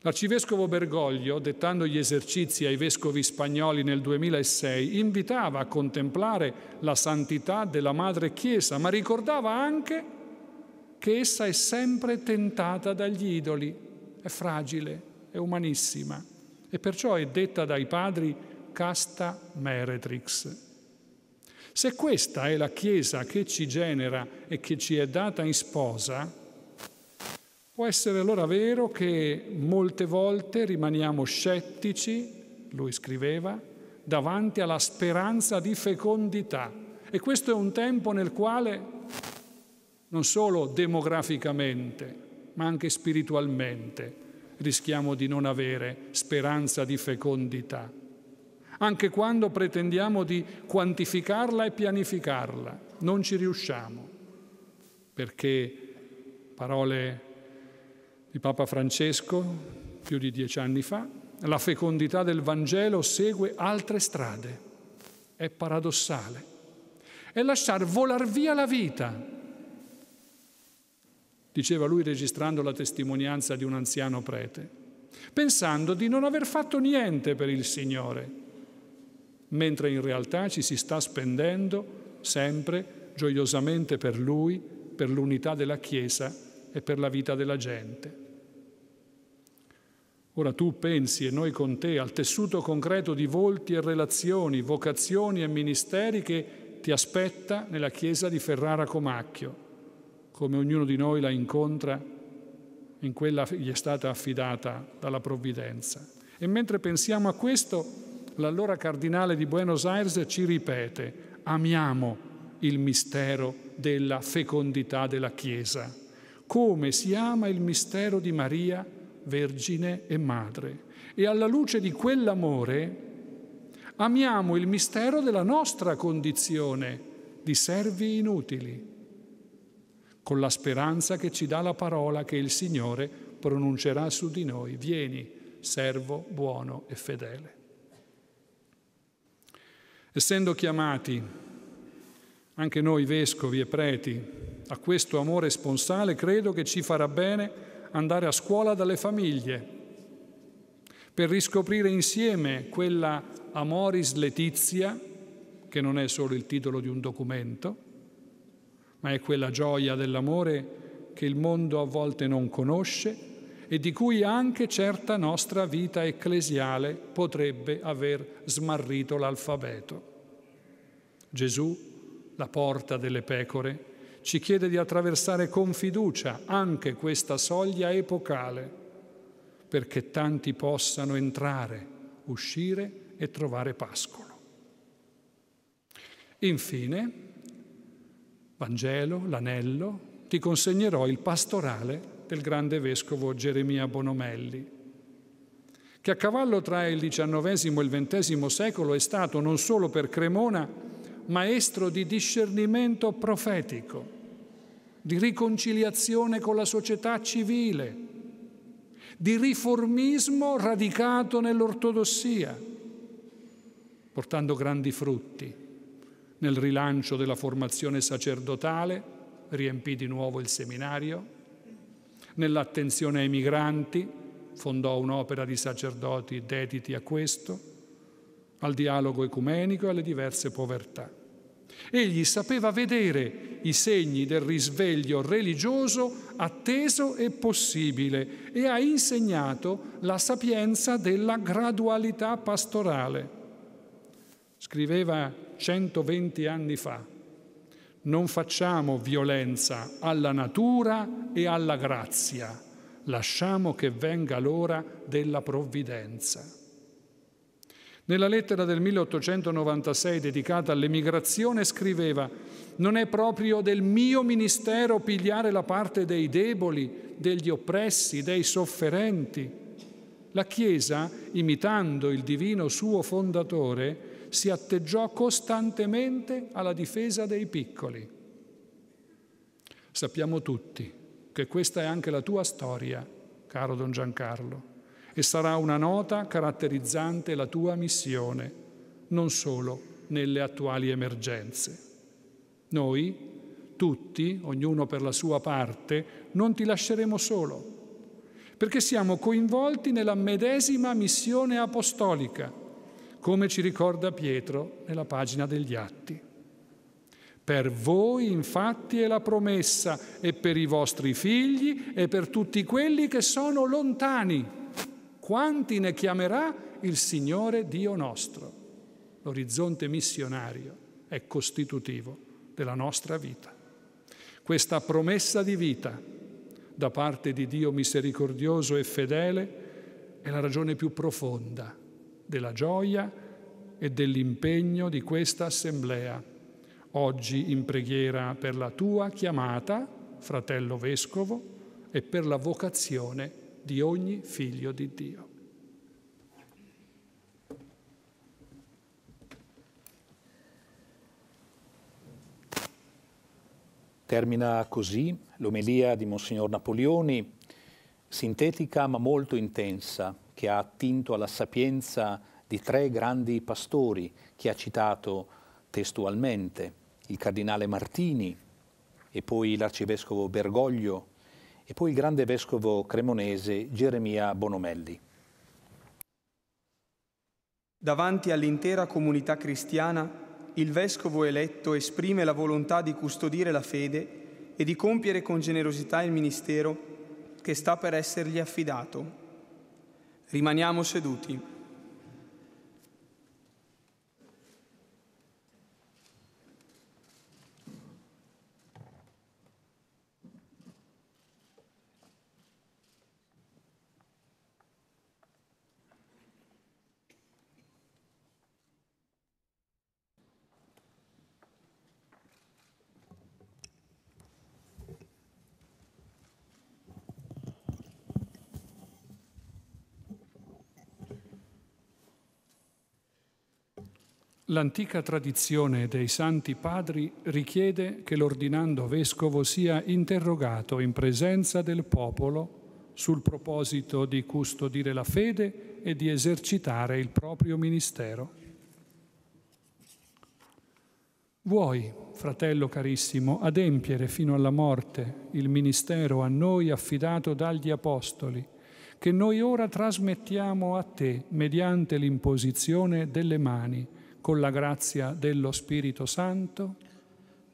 L'arcivescovo Bergoglio, dettando gli esercizi ai vescovi spagnoli nel duemilasei, invitava a contemplare la santità della Madre Chiesa, ma ricordava anche che essa è sempre tentata dagli idoli, è fragile, è umanissima e perciò è detta dai padri casta meretrix. Se questa è la Chiesa che ci genera e che ci è data in sposa, può essere allora vero che molte volte rimaniamo scettici, lui scriveva, davanti alla speranza di fecondità. E questo è un tempo nel quale, non solo demograficamente, ma anche spiritualmente, rischiamo di non avere speranza di fecondità, anche quando pretendiamo di quantificarla e pianificarla. Non ci riusciamo, perché, parole di Papa Francesco più di dieci anni fa, la fecondità del Vangelo segue altre strade. È paradossale. È lasciar volar via la vita. Diceva lui registrando la testimonianza di un anziano prete, pensando di non aver fatto niente per il Signore, mentre in realtà ci si sta spendendo sempre gioiosamente per Lui, per l'unità della Chiesa e per la vita della gente. Ora tu pensi, e noi con te, al tessuto concreto di volti e relazioni, vocazioni e ministeri che ti aspetta nella Chiesa di Ferrara Comacchio, come ognuno di noi la incontra in quella che gli è stata affidata dalla Provvidenza. E mentre pensiamo a questo, l'allora Cardinale di Buenos Aires ci ripete: amiamo il mistero della fecondità della Chiesa, come si ama il mistero di Maria, Vergine e Madre. E alla luce di quell'amore amiamo il mistero della nostra condizione di servi inutili, con la speranza che ci dà la parola che il Signore pronuncerà su di noi: vieni, servo buono e fedele. Essendo chiamati anche noi vescovi e preti a questo amore sponsale, credo che ci farà bene andare a scuola dalle famiglie per riscoprire insieme quella Amoris Letizia, che non è solo il titolo di un documento, ma è quella gioia dell'amore che il mondo a volte non conosce e di cui anche certa nostra vita ecclesiale potrebbe aver smarrito l'alfabeto. Gesù, la porta delle pecore, ci chiede di attraversare con fiducia anche questa soglia epocale, perché tanti possano entrare, uscire e trovare pascolo. Infine, Vangelo, l'anello, ti consegnerò il pastorale del grande vescovo Geremia Bonomelli, che a cavallo tra il diciannovesimo e il ventesimo secolo è stato, non solo per Cremona, maestro di discernimento profetico, di riconciliazione con la società civile, di riformismo radicato nell'ortodossia, portando grandi frutti nel rilancio della formazione sacerdotale, riempì di nuovo il seminario, nell'attenzione ai migranti, fondò un'opera di sacerdoti dediti a questo, al dialogo ecumenico e alle diverse povertà. Egli sapeva vedere i segni del risveglio religioso atteso e possibile e ha insegnato la sapienza della gradualità pastorale. Scriveva centoventi anni fa: non facciamo violenza alla natura e alla grazia, lasciamo che venga l'ora della provvidenza. Nella lettera del milleottocentonovantasei dedicata all'emigrazione scriveva: «Non è proprio del mio ministero pigliare la parte dei deboli, degli oppressi, dei sofferenti. La Chiesa, imitando il divino suo fondatore, si atteggiò costantemente alla difesa dei piccoli». Sappiamo tutti che questa è anche la tua storia, caro Don Giancarlo, e sarà una nota caratterizzante la tua missione, non solo nelle attuali emergenze. Noi, tutti, ognuno per la sua parte, non ti lasceremo solo, perché siamo coinvolti nella medesima missione apostolica, come ci ricorda Pietro nella pagina degli Atti. Per voi, infatti, è la promessa, e per i vostri figli, e per tutti quelli che sono lontani, quanti ne chiamerà il Signore Dio nostro. L'orizzonte missionario è costitutivo della nostra vita. Questa promessa di vita da parte di Dio misericordioso e fedele è la ragione più profonda della gioia e dell'impegno di questa assemblea. Oggi in preghiera per la tua chiamata, fratello vescovo, e per la vocazione di ogni figlio di Dio. Termina così l'omelia di Monsignor Napolioni, sintetica ma molto intensa, che ha attinto alla sapienza di tre grandi pastori che ha citato testualmente: il cardinale Martini, e poi l'arcivescovo Bergoglio, e poi il grande vescovo cremonese Geremia Bonomelli. Davanti all'intera comunità cristiana, il vescovo eletto esprime la volontà di custodire la fede e di compiere con generosità il ministero che sta per essergli affidato. Rimaniamo seduti. L'antica tradizione dei Santi Padri richiede che l'ordinando vescovo sia interrogato in presenza del popolo sul proposito di custodire la fede e di esercitare il proprio ministero. Vuoi, fratello carissimo, adempiere fino alla morte il ministero a noi affidato dagli Apostoli, che noi ora trasmettiamo a te mediante l'imposizione delle mani, con la grazia dello Spirito Santo?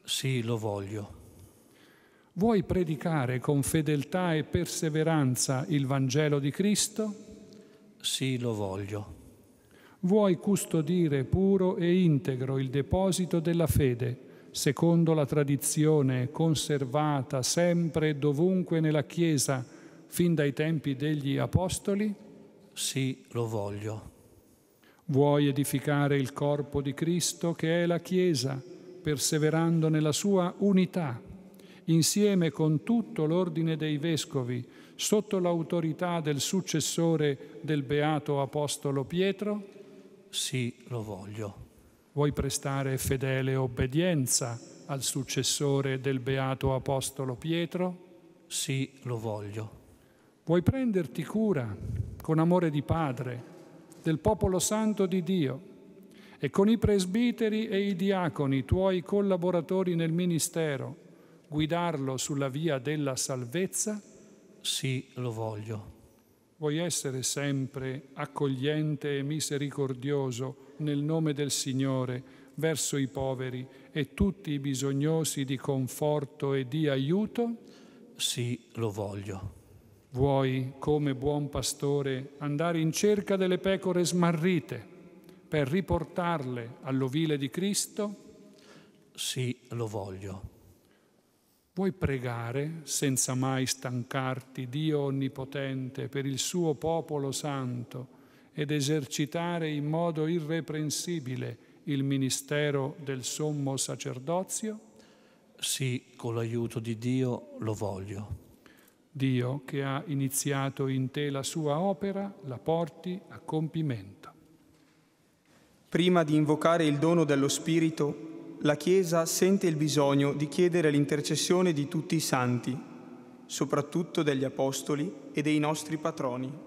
Sì, lo voglio. Vuoi predicare con fedeltà e perseveranza il Vangelo di Cristo? Sì, lo voglio. Vuoi custodire puro e integro il deposito della fede, secondo la tradizione conservata sempre e dovunque nella Chiesa, fin dai tempi degli Apostoli? Sì, lo voglio. Vuoi edificare il corpo di Cristo, che è la Chiesa, perseverando nella sua unità, insieme con tutto l'ordine dei Vescovi, sotto l'autorità del successore del Beato Apostolo Pietro? Sì, lo voglio. Vuoi prestare fedele obbedienza al successore del Beato Apostolo Pietro? Sì, lo voglio. Vuoi prenderti cura, con amore di padre, del popolo santo di Dio, e con i presbiteri e i diaconi, tuoi collaboratori nel ministero, guidarlo sulla via della salvezza? Sì, lo voglio. Vuoi essere sempre accogliente e misericordioso nel nome del Signore verso i poveri e tutti i bisognosi di conforto e di aiuto? Sì, lo voglio. Vuoi, come buon pastore, andare in cerca delle pecore smarrite per riportarle all'ovile di Cristo? Sì, lo voglio. Vuoi pregare, senza mai stancarti, Dio Onnipotente per il suo popolo santo ed esercitare in modo irreprensibile il ministero del sommo sacerdozio? Sì, con l'aiuto di Dio lo voglio. Dio, che ha iniziato in te la sua opera, la porti a compimento. Prima di invocare il dono dello Spirito, la Chiesa sente il bisogno di chiedere l'intercessione di tutti i santi, soprattutto degli Apostoli e dei nostri patroni.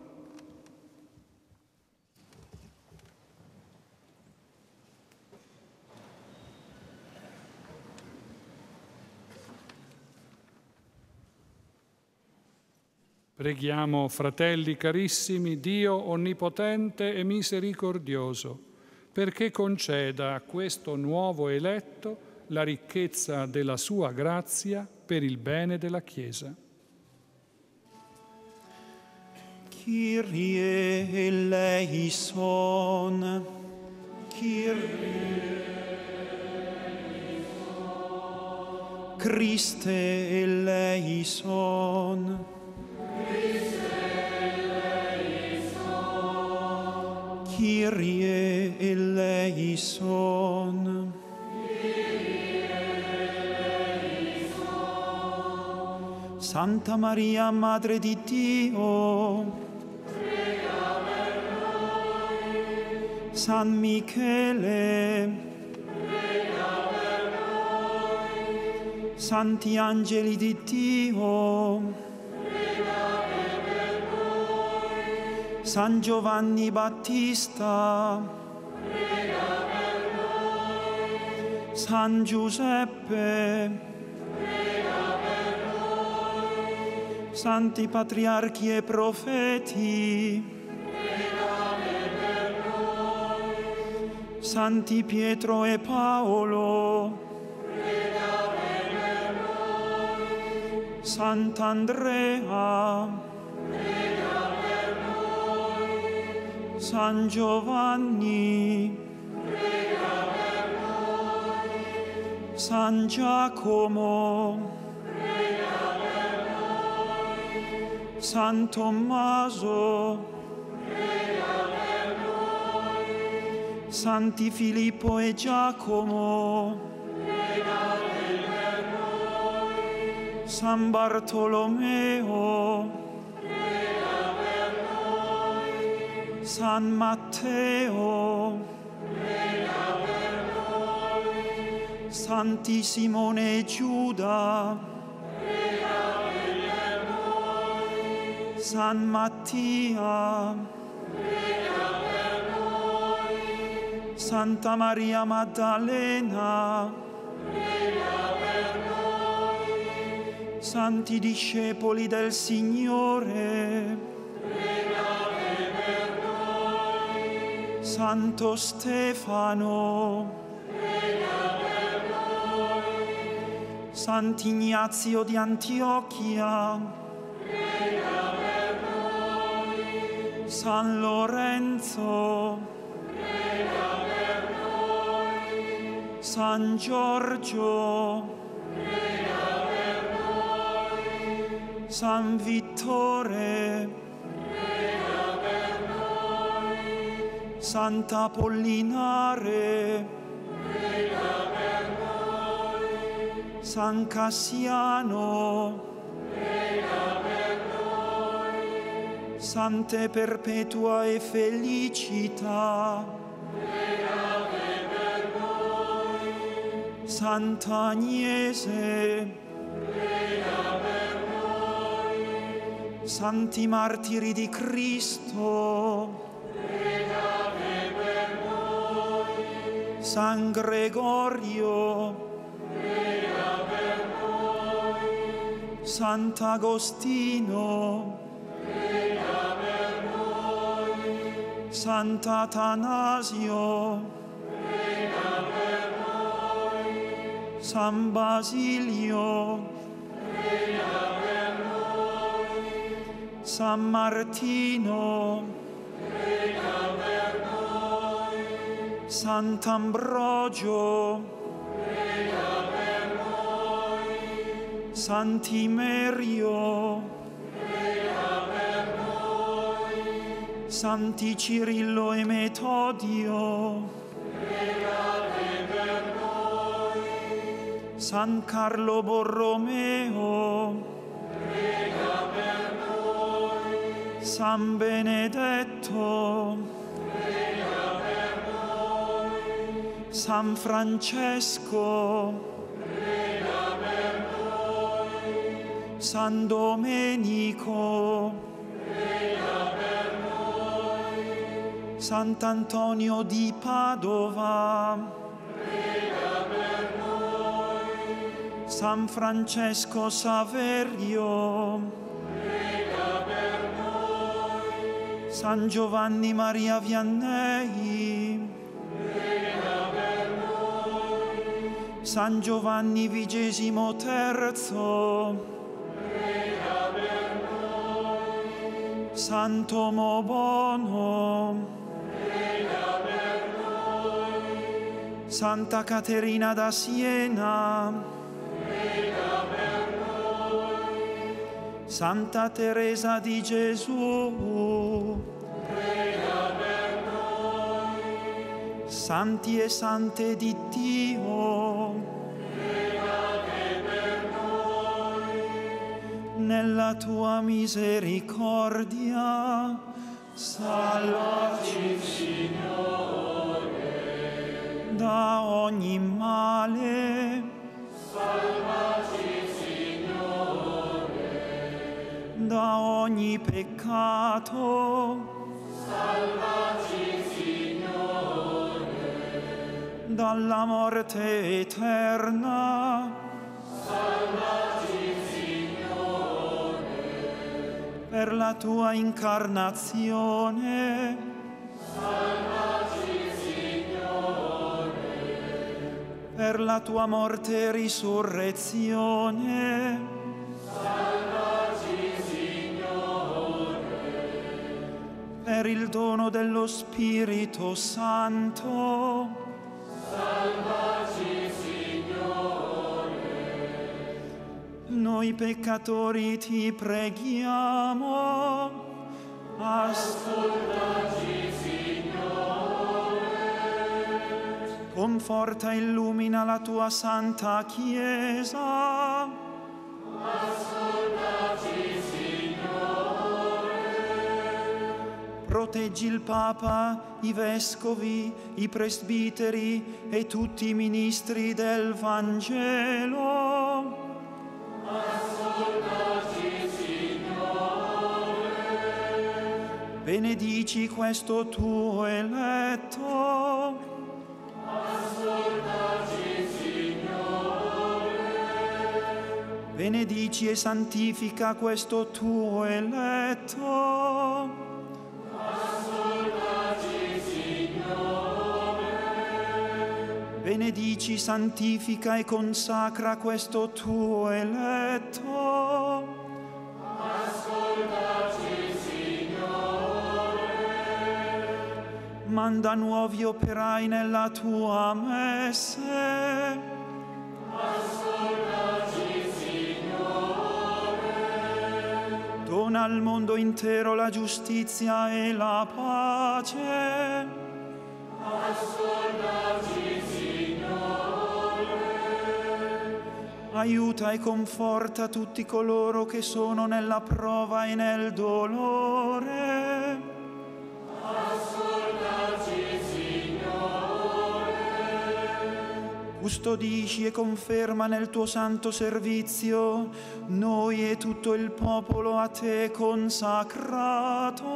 Preghiamo, fratelli carissimi, Dio onnipotente e misericordioso, perché conceda a questo nuovo eletto la ricchezza della sua grazia per il bene della Chiesa. Kyrie eleison. Kyrie eleison. Christe eleison. Kyrie eleison. Kyrie eleison. Santa Maria, Madre di Dio, prega per noi. San Michele, prega per noi. Santi Angeli di Dio, San Giovanni Battista, prega per noi. San Giuseppe, prega per noi. Santi Patriarchi e Profeti, prega per noi. Santi Pietro e Paolo, prega per noi. Sant'Andrea, prega San Giovanni, prega per noi. San Giacomo, prega per noi. San Tommaso, prega per noi. Santi Filippo e Giacomo, prega per noi. San Bartolomeo, San Matteo, prega per noi. Santi Simone e Giuda, prega per noi. San Mattia, prega per noi. Santa Maria Maddalena, prega per noi. Santi discepoli del Signore, Santo Stefano, prega per noi. Sant'Ignazio di Antiochia, prega per noi. San Lorenzo, prega per noi. San Giorgio, prega per noi. San Vittore, Santa Apollinare, prega per noi. San Cassiano, prega per noi. Sante Perpetua e Felicita, prega per noi. Santa Agnese, prega per noi. Santi Martiri di Cristo, San Gregorio, prega per noi. Sant'Agostino, prega per noi. Sant'Atanasio, prega per noi. San Basilio, prega per noi. San Martino, prega per noi. Sant'Ambrogio, prega per noi. Sant'Imerio, prega per noi. Santi Cirillo e Metodio, prega per noi. San Carlo Borromeo, prega per noi. San Benedetto, prega San Francesco, prega per noi. San Domenico, prega per noi. Sant'Antonio di Padova, prega per noi. San Francesco Saverio, prega per noi. San Giovanni Maria Vianney, prega per noi. San Giovanni Vigesimo Terzo, prega per noi. Santo Mo Bono, prega per noi. Santa Caterina da Siena, prega per noi. Santa Teresa di Gesù, prega per noi. Santi e sante di Dio, pregate per noi. Nella tua misericordia, salvaci, Signore, da ogni male. Salvaci, Signore, da ogni peccato. Salvaci, Signore, dalla morte eterna. Salvaci, Signore, per la tua incarnazione. Salvaci, per la tua morte e risurrezione. Salvaci, Signore. Per il dono dello Spirito Santo. Salvaci, Signore. Noi peccatori ti preghiamo. Ascoltaci, Signore. Conforta e illumina la tua Santa Chiesa. Ascoltaci, Signore. Proteggi il Papa, i Vescovi, i Presbiteri e tutti i ministri del Vangelo. Ascoltaci, Signore. Benedici questo tuo eletto. Ascoltaci, Signore. Benedici e santifica questo tuo eletto. Ascoltaci, Signore. Benedici, santifica e consacra questo tuo eletto. Ascoltaci, manda nuovi operai nella tua messe. Ascoltaci, Signore. Dona al mondo intero la giustizia e la pace. Ascoltaci, Signore. Aiuta e conforta tutti coloro che sono nella prova e nel dolore. Ascoltaci, Signore. Custodisci e conferma nel tuo santo servizio noi e tutto il popolo a te consacrato.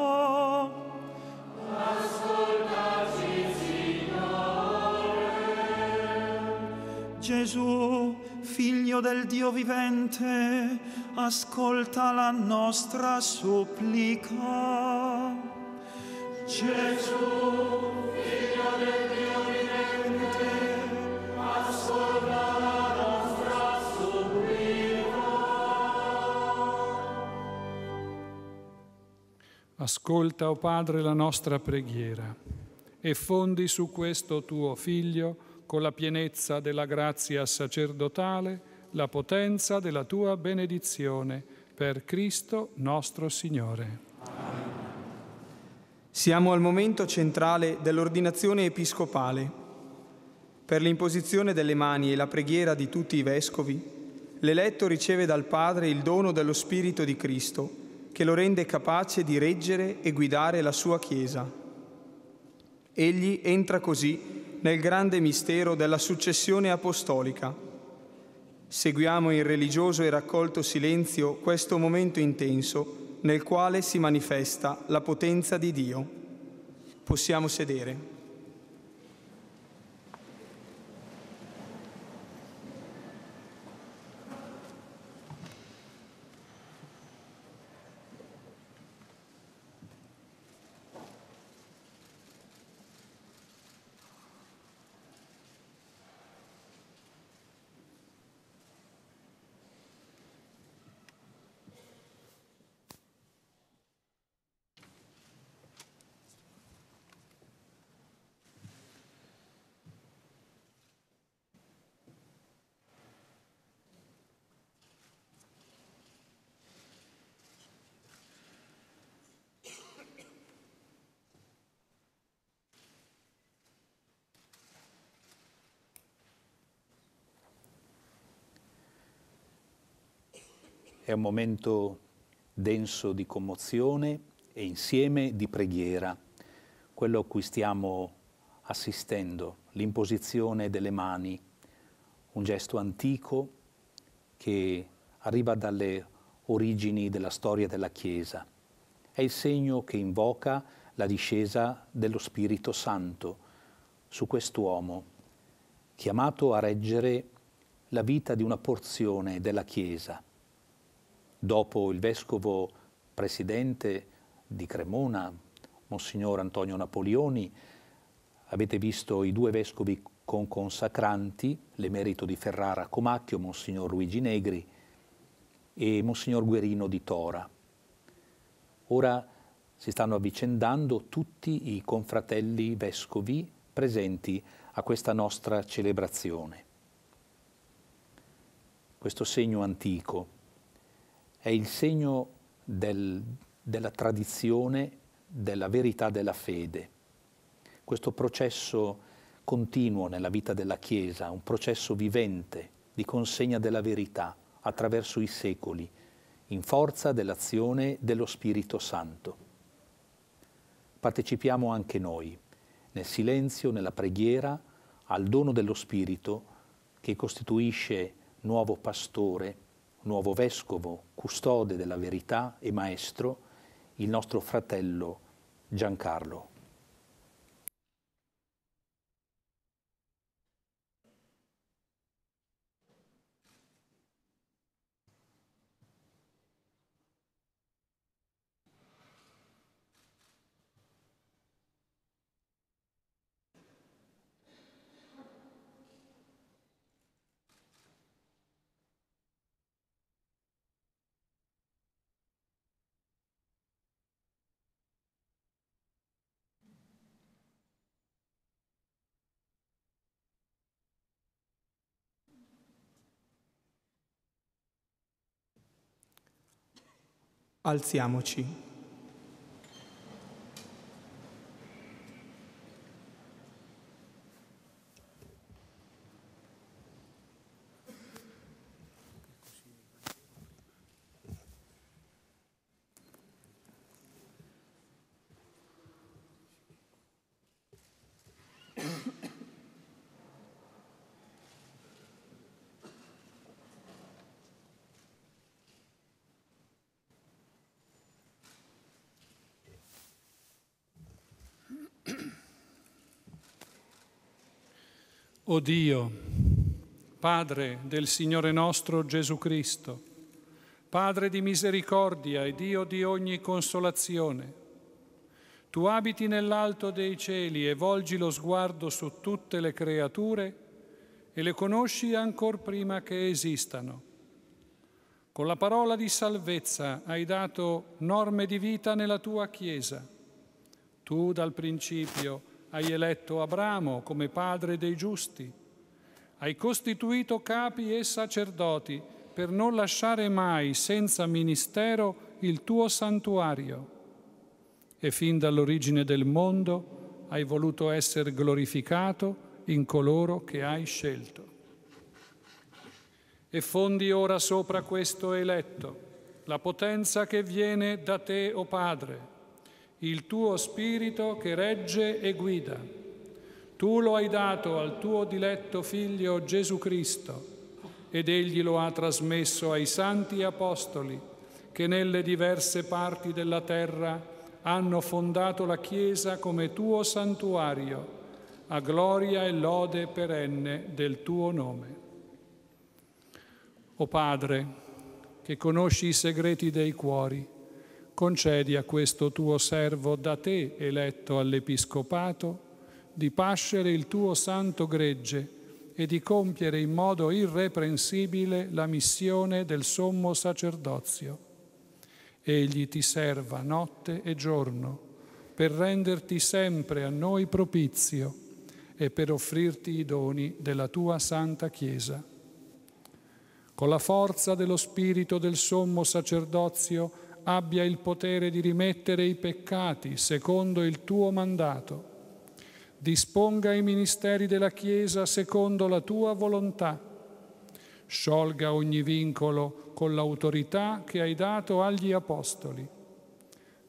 Ascoltaci, Signore. Gesù, Figlio del Dio vivente, ascolta la nostra supplica. Gesù, Figlio del Dio vivente, ascolta la nostra supplica. Ascolta, o Padre, la nostra preghiera e fondi su questo tuo Figlio, con la pienezza della grazia sacerdotale, la potenza della tua benedizione, per Cristo nostro Signore. Amen. Siamo al momento centrale dell'ordinazione episcopale. Per l'imposizione delle mani e la preghiera di tutti i vescovi, l'eletto riceve dal Padre il dono dello Spirito di Cristo, che lo rende capace di reggere e guidare la sua Chiesa. Egli entra così nel grande mistero della successione apostolica. Seguiamo in religioso e raccolto silenzio questo momento intenso, nel quale si manifesta la potenza di Dio. Possiamo sedere. È un momento denso di commozione e insieme di preghiera, quello a cui stiamo assistendo, l'imposizione delle mani, un gesto antico che arriva dalle origini della storia della Chiesa. È il segno che invoca la discesa dello Spirito Santo su quest'uomo, chiamato a reggere la vita di una porzione della Chiesa. Dopo il vescovo presidente di Cremona, Monsignor Antonio Napolioni, avete visto i due vescovi conconsacranti, l'emerito di Ferrara Comacchio, Monsignor Luigi Negri, e Monsignor Guerino di Tora. Ora si stanno avvicendando tutti i confratelli vescovi presenti a questa nostra celebrazione. Questo segno antico è il segno del, della tradizione, della verità della fede. Questo processo continuo nella vita della Chiesa, un processo vivente di consegna della verità attraverso i secoli, in forza dell'azione dello Spirito Santo. Partecipiamo anche noi, nel silenzio, nella preghiera, al dono dello Spirito che costituisce nuovo pastore, nuovo vescovo, custode della verità e maestro, il nostro fratello Giancarlo. Alziamoci. O Dio, Padre del Signore nostro Gesù Cristo, Padre di misericordia e Dio di ogni consolazione, Tu abiti nell'alto dei cieli e volgi lo sguardo su tutte le creature e le conosci ancor prima che esistano. Con la parola di salvezza hai dato norme di vita nella Tua Chiesa. Tu dal principio hai eletto Abramo come padre dei giusti, hai costituito capi e sacerdoti per non lasciare mai senza ministero il tuo santuario. E fin dall'origine del mondo hai voluto essere glorificato in coloro che hai scelto. E fondi ora sopra questo eletto la potenza che viene da te, o Padre, il tuo Spirito che regge e guida. Tu lo hai dato al tuo diletto Figlio Gesù Cristo, ed Egli lo ha trasmesso ai santi apostoli che nelle diverse parti della terra hanno fondato la Chiesa come tuo santuario, a gloria e lode perenne del tuo nome. O Padre, che conosci i segreti dei cuori, concedi a questo tuo servo da te eletto all'Episcopato di pascere il tuo santo gregge e di compiere in modo irreprensibile la missione del sommo sacerdozio. Egli ti serva notte e giorno per renderti sempre a noi propizio e per offrirti i doni della tua santa Chiesa. Con la forza dello Spirito del sommo sacerdozio abbia il potere di rimettere i peccati secondo il tuo mandato. Disponga i ministeri della Chiesa secondo la tua volontà. sciolga ogni vincolo con l'autorità che hai dato agli Apostoli.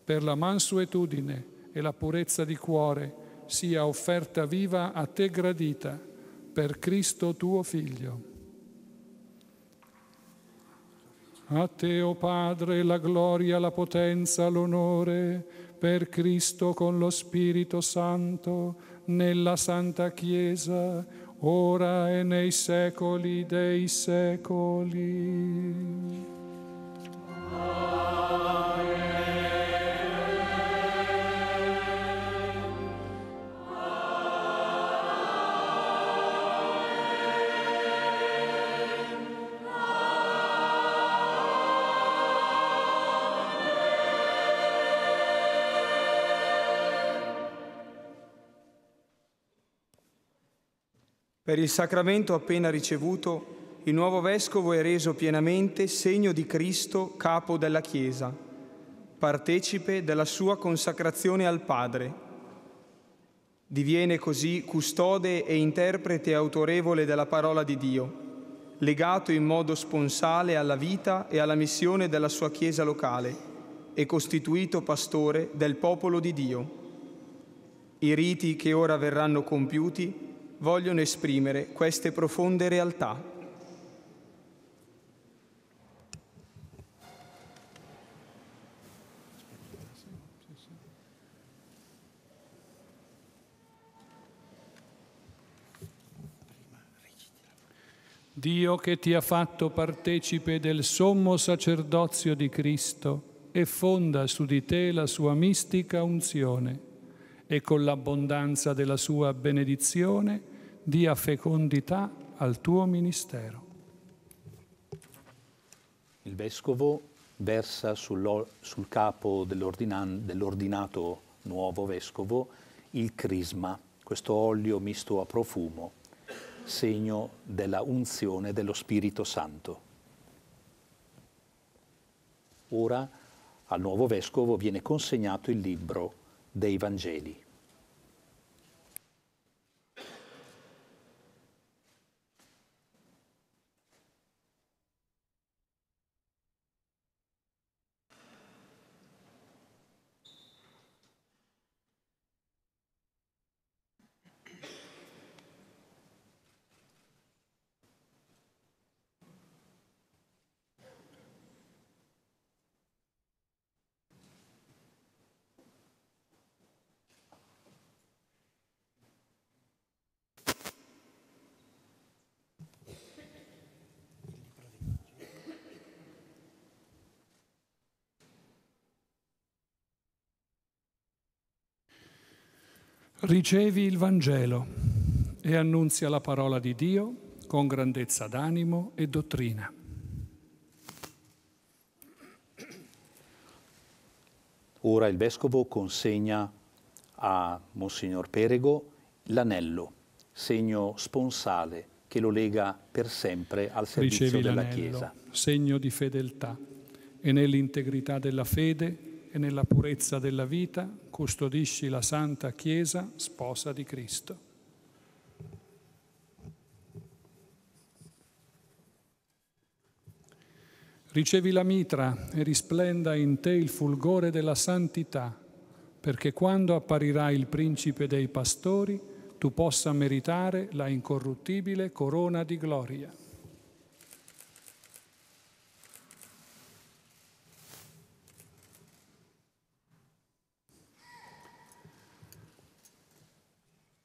Per la mansuetudine e la purezza di cuore sia offerta viva a te gradita, per Cristo tuo Figlio. A te, o Padre, la gloria, la potenza, l'onore, per Cristo con lo Spirito Santo, nella Santa Chiesa, ora e nei secoli dei secoli. Amen. Per il sacramento appena ricevuto, il nuovo Vescovo è reso pienamente segno di Cristo, capo della Chiesa, partecipe della sua consacrazione al Padre. Diviene così custode e interprete autorevole della parola di Dio, legato in modo sponsale alla vita e alla missione della sua Chiesa locale e costituito pastore del popolo di Dio. I riti che ora verranno compiuti vogliono esprimere queste profonde realtà. Dio, che ti ha fatto partecipe del sommo sacerdozio di Cristo, e fonda su di te la sua mistica unzione, e con l'abbondanza della sua benedizione dia fecondità al tuo ministero. Il Vescovo versa sul, sul capo dell'ordinato nuovo Vescovo il crisma, questo olio misto a profumo, segno della unzione dello Spirito Santo. Ora al nuovo Vescovo viene consegnato il libro dei Vangeli. Ricevi il Vangelo e annunzia la parola di Dio con grandezza d'animo e dottrina. Ora il Vescovo consegna a Monsignor Perego l'anello, segno sponsale che lo lega per sempre al servizio Ricevi della Chiesa. Segno di fedeltà, e nell'integrità della fede e nella purezza della vita custodisci la Santa Chiesa, sposa di Cristo. Ricevi la mitra e risplenda in te il fulgore della santità, perché quando apparirà il Principe dei Pastori, tu possa meritare la incorruttibile corona di gloria.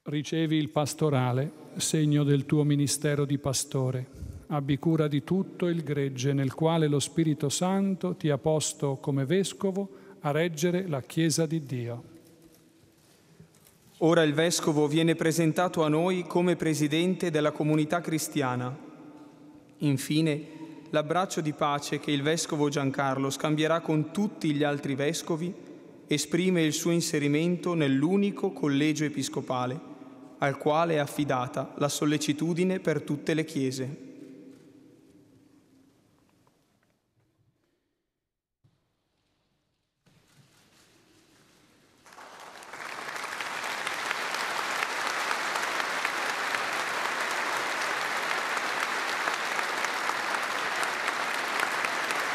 Ricevi il pastorale, segno del tuo ministero di pastore. Abbi cura di tutto il gregge nel quale lo Spirito Santo ti ha posto come Vescovo a reggere la Chiesa di Dio. Ora il Vescovo viene presentato a noi come Presidente della comunità cristiana. Infine, l'abbraccio di pace che il Vescovo Giancarlo scambierà con tutti gli altri Vescovi esprime il suo inserimento nell'unico collegio episcopale, al quale è affidata la sollecitudine per tutte le chiese.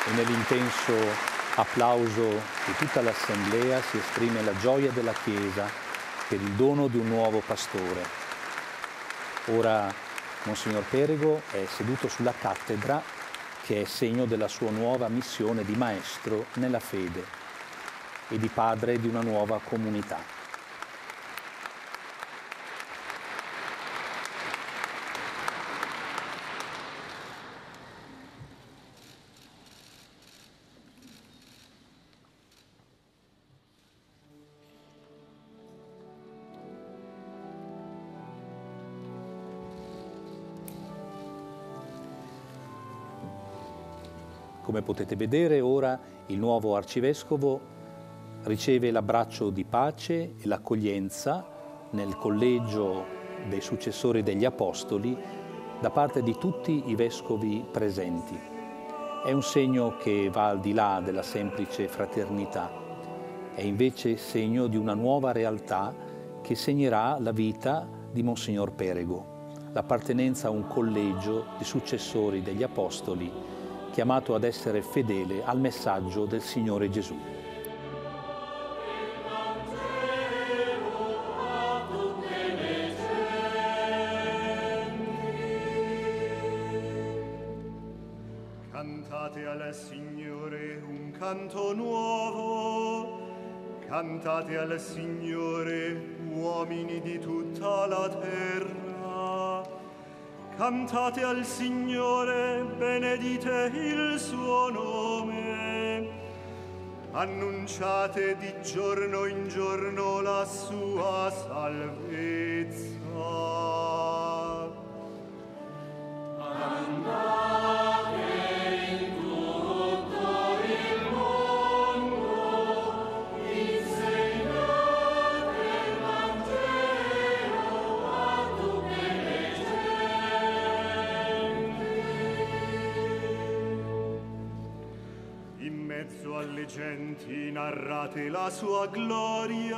e nell'intenso applauso di tutta l'Assemblea si esprime la gioia della Chiesa per il dono di un nuovo pastore. Ora Monsignor Perego è seduto sulla cattedra che è segno della sua nuova missione di maestro nella fede e di padre di una nuova comunità. Come potete vedere, ora il nuovo arcivescovo riceve l'abbraccio di pace e l'accoglienza nel collegio dei successori degli apostoli da parte di tutti i vescovi presenti. È un segno che va al di là della semplice fraternità, è invece segno di una nuova realtà che segnerà la vita di Monsignor Perego, l'appartenenza a un collegio di successori degli apostoli chiamato ad essere fedele al messaggio del Signore Gesù. Cantate al Signore un canto nuovo, cantate al Signore uomini di tutta la terra. Cantate al Signore, benedite il suo nome. Annunciate di giorno in giorno la sua salvezza. Andate in tutto il mondo, insegnate il Vangelo a tutti i In mezzo alle genti narrate la sua gloria,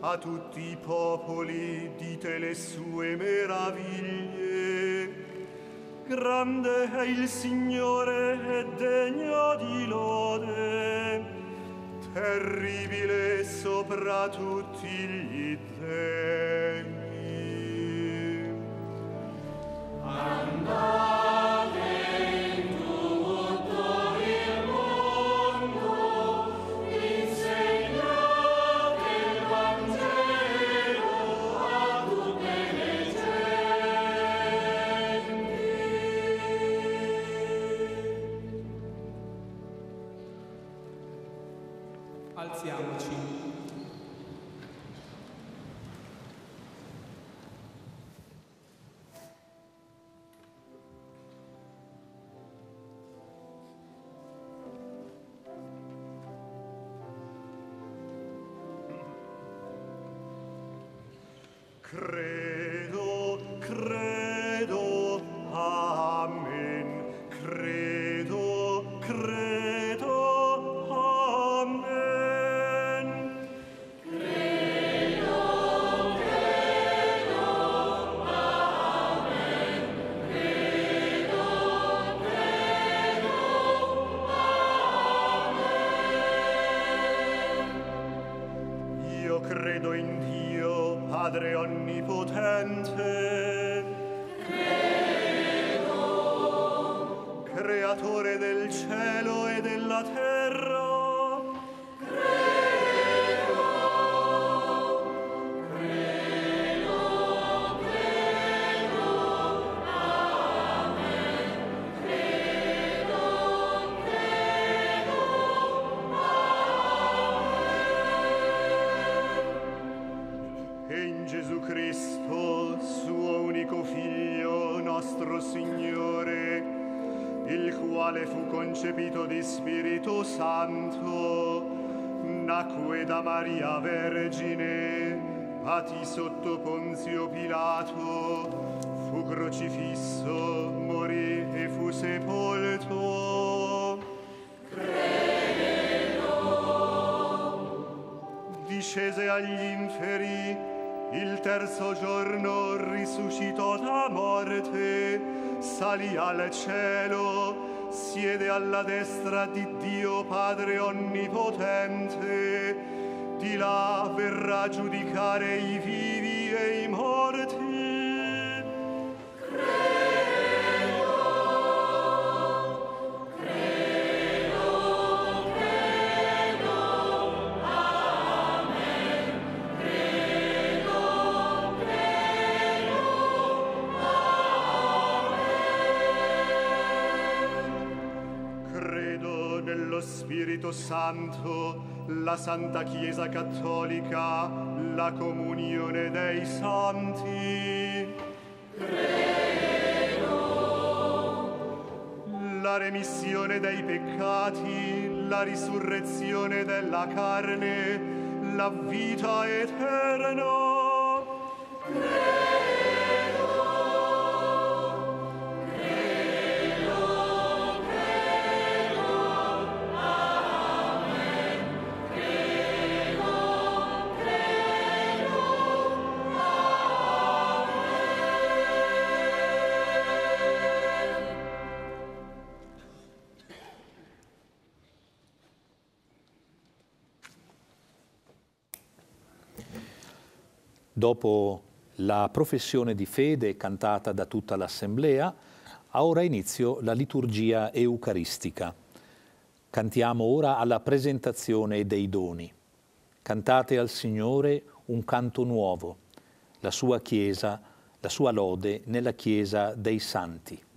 a tutti i popoli dite le sue meraviglie. Grande è il Signore e degno di lode, terribile sopra tutti gli dèi. Andate Credo, credo, amen. Credo, credo, amen. Credo, credo, amen. Credo, credo, amen. Io credo in Dio, Padre onnipotente. Potente. Credo. Creatore del cielo e della terra. Credo. Credo. Credo. Amen. Credo. Credo. Amen. E in Gesù Cristo, suo unico Figlio, nostro Signore, il quale fu concepito di Spirito Santo, nacque da Maria Vergine, patì sotto Ponzio Pilato, fu crocifisso, morì e fu sepolto. Credo. Discese agli inferi, il terzo giorno risuscitò da morte, salì al cielo, siede alla destra di Dio Padre Onnipotente, di là verrà a giudicare i vivi e i morti. Credo, credo, credo, amen, credo, credo, amen. Credo nello Spirito Santo, la Santa Chiesa Cattolica, la comunione dei santi, credo, la remissione dei peccati, la risurrezione della carne, la vita eterna, credo. Dopo la professione di fede cantata da tutta l'assemblea, ha ora inizio la liturgia eucaristica. Cantiamo ora alla presentazione dei doni. Cantate al Signore un canto nuovo, la sua Chiesa, la sua lode nella Chiesa dei Santi. Amen.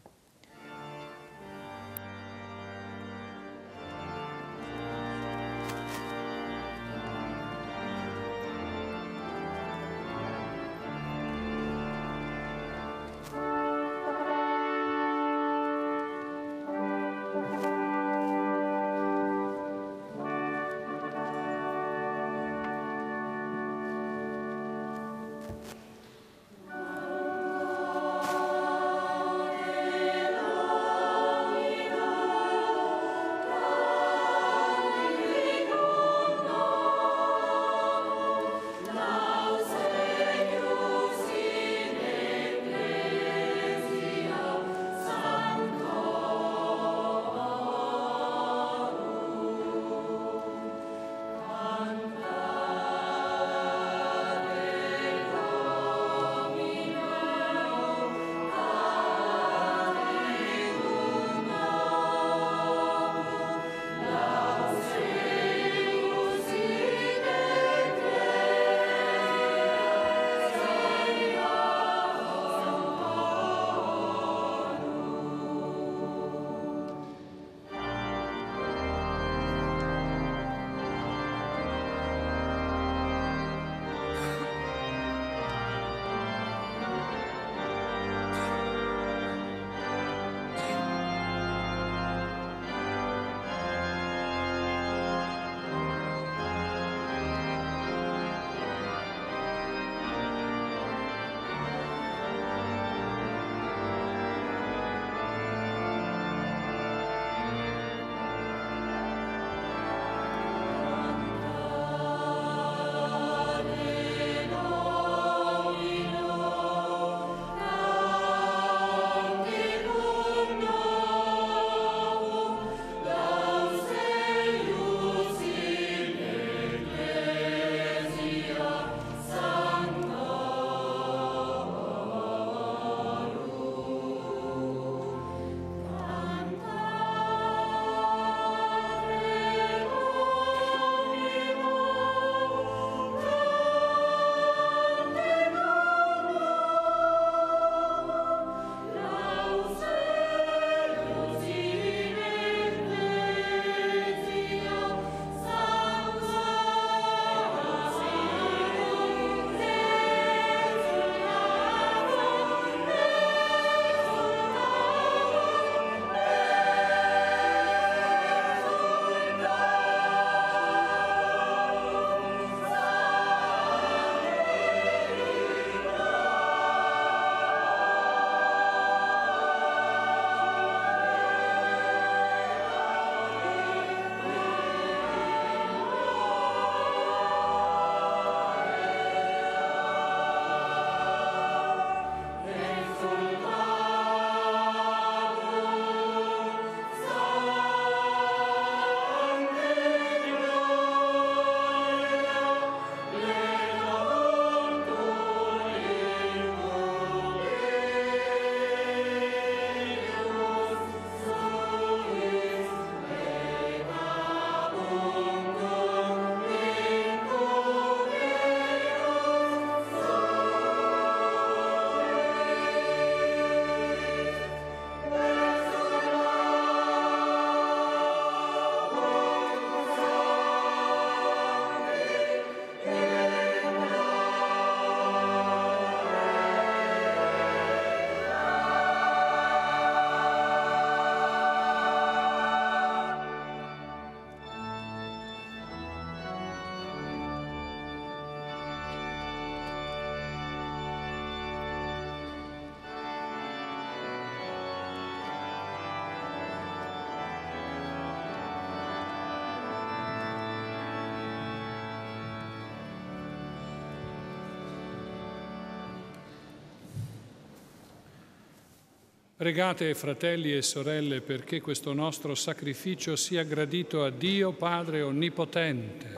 Pregate, fratelli e sorelle, perché questo nostro sacrificio sia gradito a Dio Padre Onnipotente.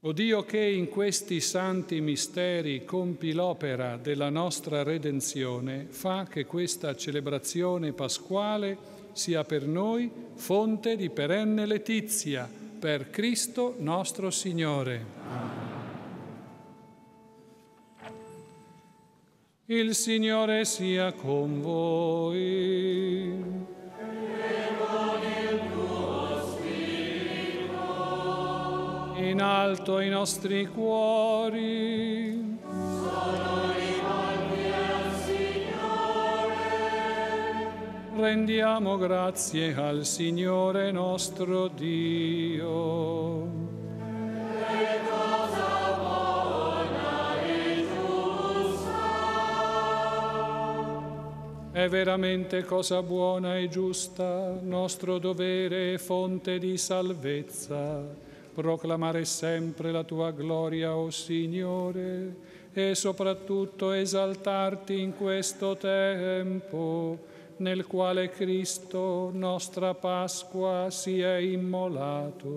O Dio, che in questi santi misteri compi l'opera della nostra redenzione, fa che questa celebrazione pasquale sia per noi fonte di perenne letizia, per Cristo nostro Signore. Il Signore sia con voi. E con il tuo spirito. In alto i nostri cuori. Sono Rendiamo grazie al Signore nostro Dio. È cosa buona e giusta. È veramente cosa buona e giusta, nostro dovere e fonte di salvezza, proclamare sempre la tua gloria, o Signore, e soprattutto esaltarti in questo tempo, nel quale Cristo, nostra Pasqua, si è immolato.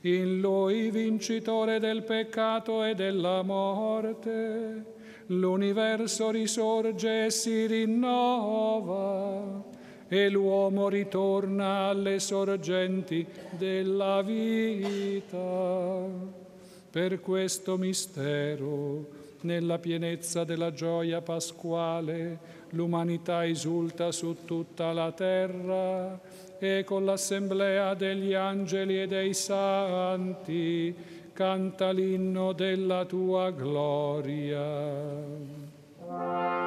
In Lui, vincitore del peccato e della morte, l'universo risorge e si rinnova, e l'uomo ritorna alle sorgenti della vita. Per questo mistero, nella pienezza della gioia pasquale, l'umanità esulta su tutta la terra e con l'assemblea degli angeli e dei santi canta l'inno della tua gloria.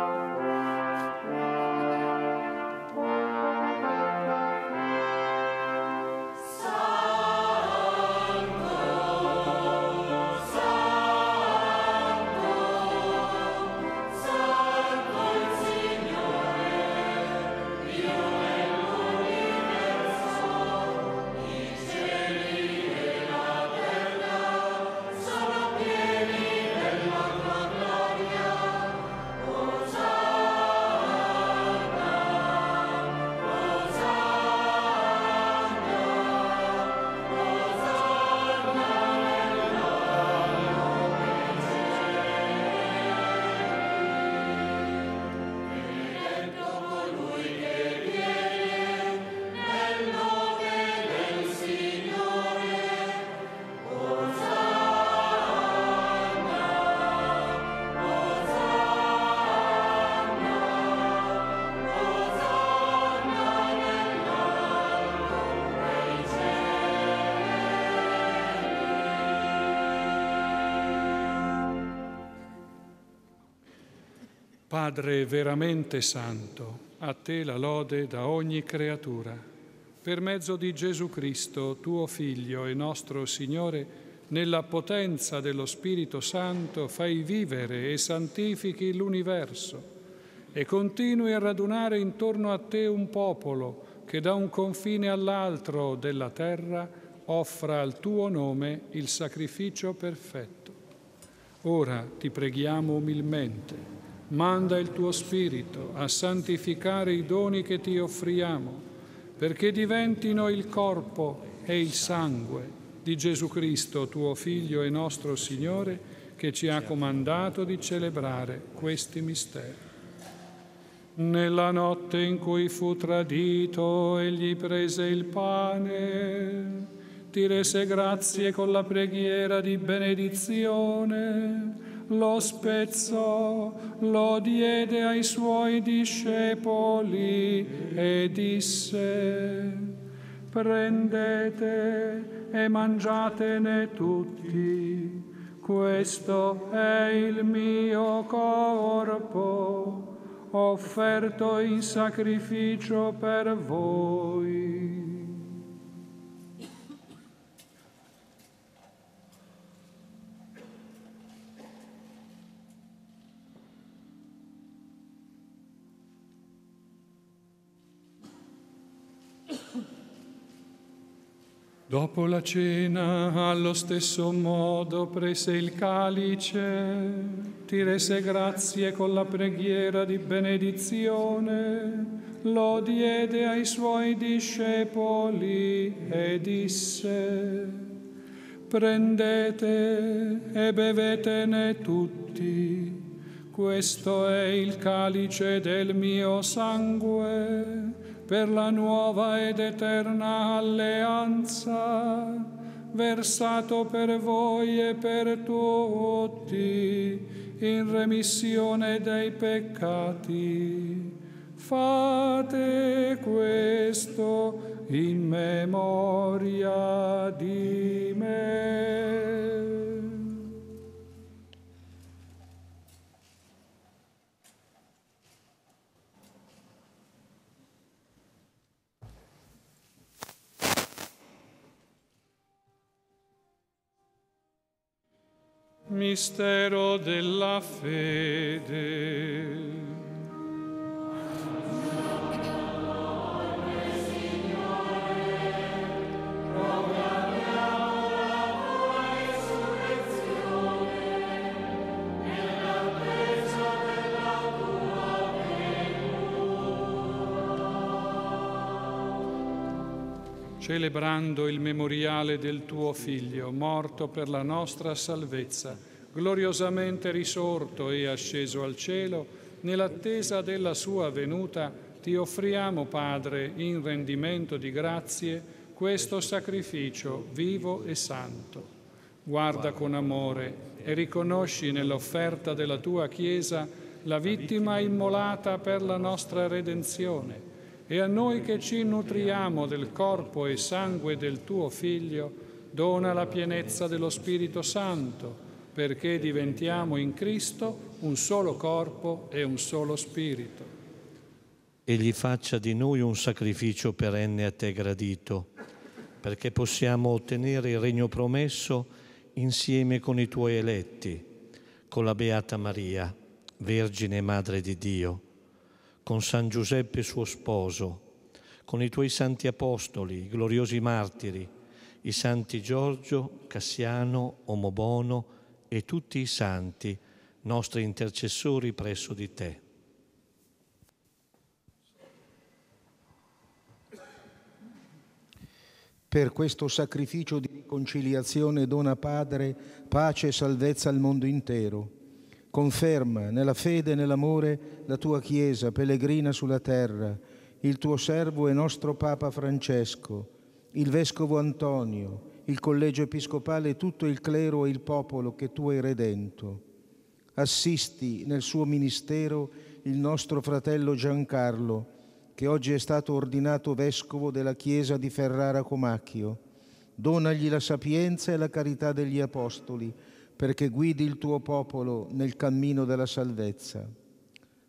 Padre veramente santo, a te la lode da ogni creatura. Per mezzo di Gesù Cristo, tuo Figlio e nostro Signore, nella potenza dello Spirito Santo fai vivere e santifichi l'universo e continui a radunare intorno a te un popolo che da un confine all'altro della terra offra al tuo nome il sacrificio perfetto. Ora ti preghiamo umilmente. Manda il tuo Spirito a santificare i doni che ti offriamo, perché diventino il corpo e il sangue di Gesù Cristo, tuo Figlio e nostro Signore, che ci ha comandato di celebrare questi misteri. Nella notte in cui fu tradito, egli prese il pane, ti rese grazie con la preghiera di benedizione, lo spezzò, lo diede ai suoi discepoli e disse: prendete e mangiatene tutti, questo è il mio corpo, offerto in sacrificio per voi. Dopo la cena, allo stesso modo, prese il calice, ti rese grazie con la preghiera di benedizione, lo diede ai suoi discepoli e disse: prendete e bevetene tutti, questo è il calice del mio sangue, per la nuova ed eterna alleanza, versato per voi e per tutti, in remissione dei peccati. Fate questo in memoria di me. Mistero della fede. Celebrando il memoriale del tuo Figlio, morto per la nostra salvezza, gloriosamente risorto e asceso al cielo, nell'attesa della sua venuta, ti offriamo, Padre, in rendimento di grazie, questo sacrificio vivo e santo. Guarda con amore e riconosci nell'offerta della tua Chiesa la vittima immolata per la nostra redenzione, e a noi che ci nutriamo del corpo e sangue del tuo Figlio, dona la pienezza dello Spirito Santo, perché diventiamo in Cristo un solo corpo e un solo Spirito. Egli faccia di noi un sacrificio perenne a te gradito, perché possiamo ottenere il regno promesso insieme con i tuoi eletti, con la Beata Maria, Vergine e Madre di Dio, con San Giuseppe suo sposo, con i tuoi santi apostoli, i gloriosi martiri, i santi Giorgio, Cassiano, Omobono e tutti i santi, nostri intercessori presso di te. Per questo sacrificio di riconciliazione dona, Padre, pace e salvezza al mondo intero. Conferma nella fede e nell'amore la tua Chiesa, pellegrina sulla terra, il tuo servo e nostro Papa Francesco, il Vescovo Antonio, il Collegio Episcopale, tutto il clero e il popolo che tu hai redento. Assisti nel suo ministero il nostro fratello Giancarlo, che oggi è stato ordinato Vescovo della Chiesa di Ferrara Comacchio. Donagli la sapienza e la carità degli Apostoli, perché guidi il tuo popolo nel cammino della salvezza.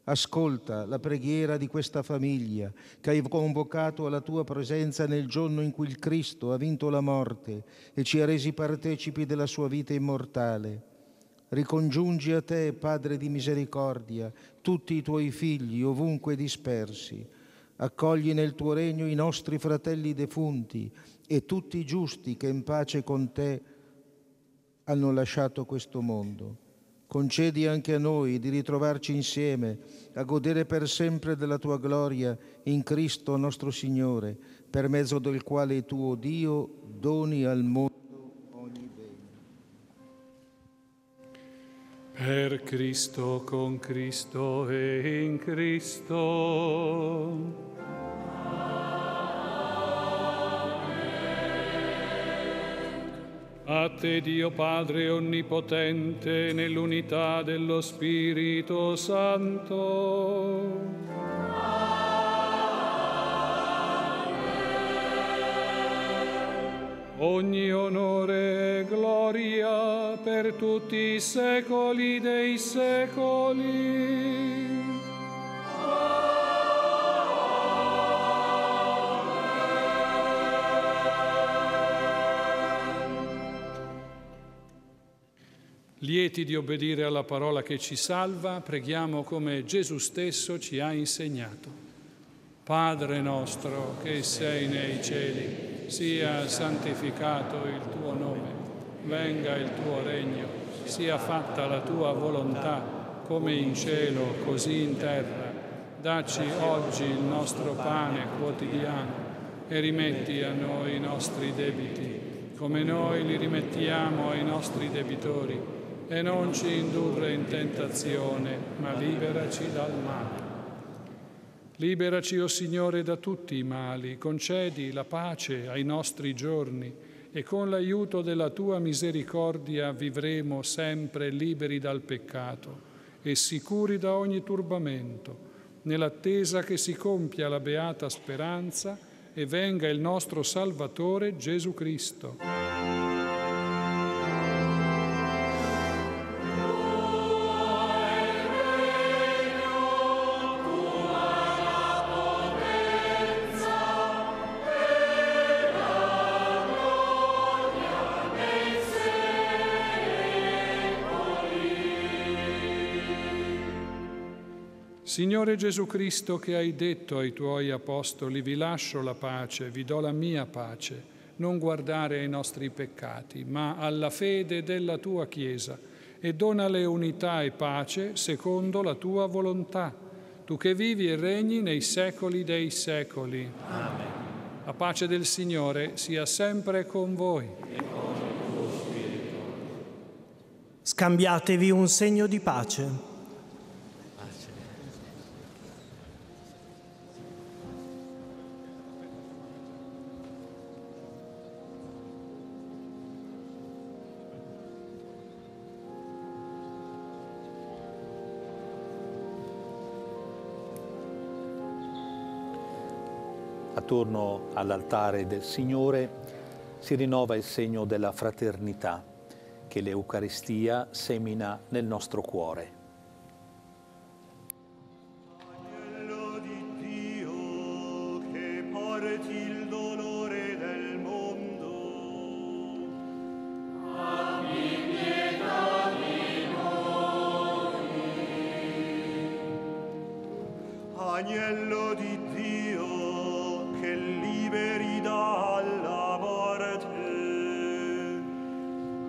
Ascolta la preghiera di questa famiglia che hai convocato alla tua presenza nel giorno in cui il Cristo ha vinto la morte e ci ha resi partecipi della sua vita immortale. Ricongiungi a te, Padre di misericordia, tutti i tuoi figli ovunque dispersi. Accogli nel tuo regno i nostri fratelli defunti e tutti i giusti che in pace con te hanno lasciato questo mondo. Concedi anche a noi di ritrovarci insieme a godere per sempre della tua gloria in Cristo nostro Signore, per mezzo del quale tuo Dio doni al mondo ogni bene. Per Cristo, con Cristo e in Cristo. A te, Dio Padre Onnipotente, nell'unità dello Spirito Santo. Amen. Ogni onore e gloria per tutti i secoli dei secoli. Lieti di obbedire alla parola che ci salva, preghiamo come Gesù stesso ci ha insegnato. Padre nostro che sei nei cieli, sia santificato il tuo nome, venga il tuo regno, sia fatta la tua volontà come in cielo, così in terra. Dacci oggi il nostro pane quotidiano e rimetti a noi i nostri debiti, come noi li rimettiamo ai nostri debitori, e non ci indurre in tentazione, ma liberaci dal male. Liberaci, o Signore, da tutti i mali, concedi la pace ai nostri giorni, e con l'aiuto della Tua misericordia vivremo sempre liberi dal peccato e sicuri da ogni turbamento, nell'attesa che si compia la beata speranza e venga il nostro Salvatore Gesù Cristo. Signore Gesù Cristo, che hai detto ai tuoi apostoli, vi lascio la pace, vi do la mia pace, non guardare ai nostri peccati, ma alla fede della tua Chiesa, e donale unità e pace secondo la tua volontà, tu che vivi e regni nei secoli dei secoli. Amen. La pace del Signore sia sempre con voi. E con il tuo spirito. Scambiatevi un segno di pace. Attorno all'altare del Signore si rinnova il segno della fraternità che l'Eucaristia semina nel nostro cuore. Agnello di Dio, che porti il dolore del mondo, abbi pietà di noi. Agnello di Dio, che liberi dalla morte,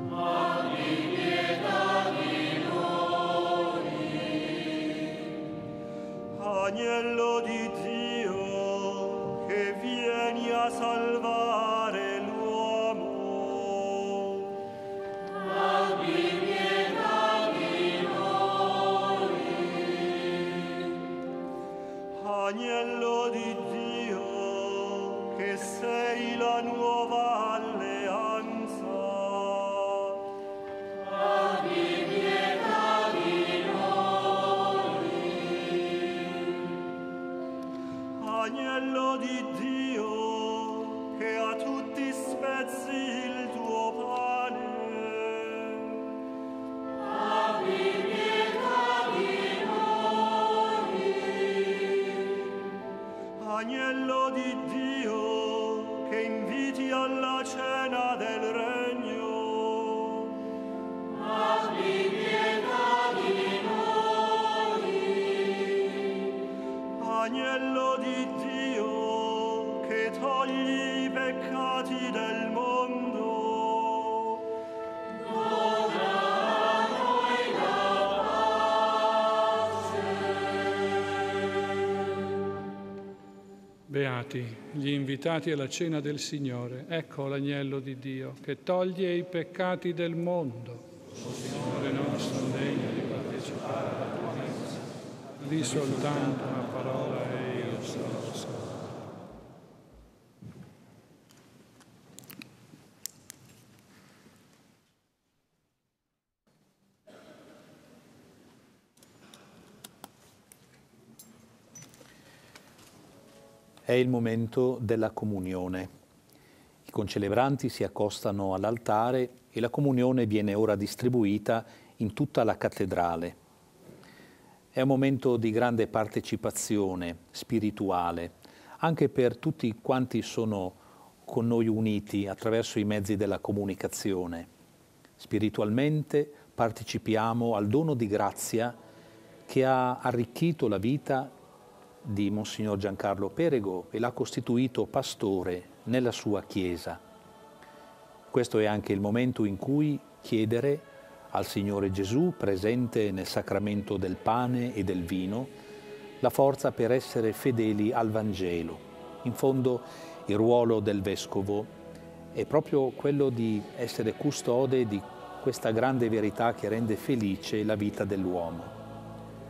abbi pietà di noi. Agnello di Dio, che vieni a salvare l'uomo, abbi pietà di noi. Agnello di Dio, che sei la nuova alleanza, abbi pietà di noi. Agnello di Dio, che a tutti spezzi il tuo pane, abbi pietà di noi. Agnello di Dio, che inviti alla cena del regno, abbi pietà di noi. Agnello di Dio, che togli i peccati del mondo, dona a noi la pace. Beati gli invitati alla cena del Signore, ecco l'agnello di Dio che toglie i peccati del mondo. O Signore, non sono degno di partecipare alla tua messa, di soltanto una parola e io sono salvo. È il momento della comunione. I concelebranti si accostano all'altare e la comunione viene ora distribuita in tutta la cattedrale. È un momento di grande partecipazione spirituale, anche per tutti quanti sono con noi uniti attraverso i mezzi della comunicazione. Spiritualmente partecipiamo al dono di grazia che ha arricchito la vita di Monsignor Giancarlo Perego e l'ha costituito pastore nella sua Chiesa. Questo è anche il momento in cui chiedere al Signore Gesù, presente nel sacramento del pane e del vino, la forza per essere fedeli al Vangelo. In fondo, il ruolo del Vescovo è proprio quello di essere custode di questa grande verità che rende felice la vita dell'uomo.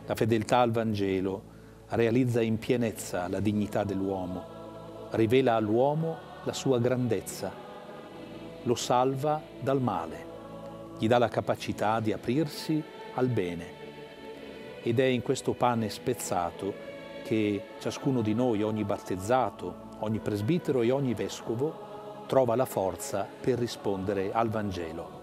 La fedeltà al Vangelo realizza in pienezza la dignità dell'uomo, rivela all'uomo la sua grandezza, lo salva dal male, gli dà la capacità di aprirsi al bene. Ed è in questo pane spezzato che ciascuno di noi, ogni battezzato, ogni presbitero e ogni vescovo, trova la forza per rispondere al Vangelo.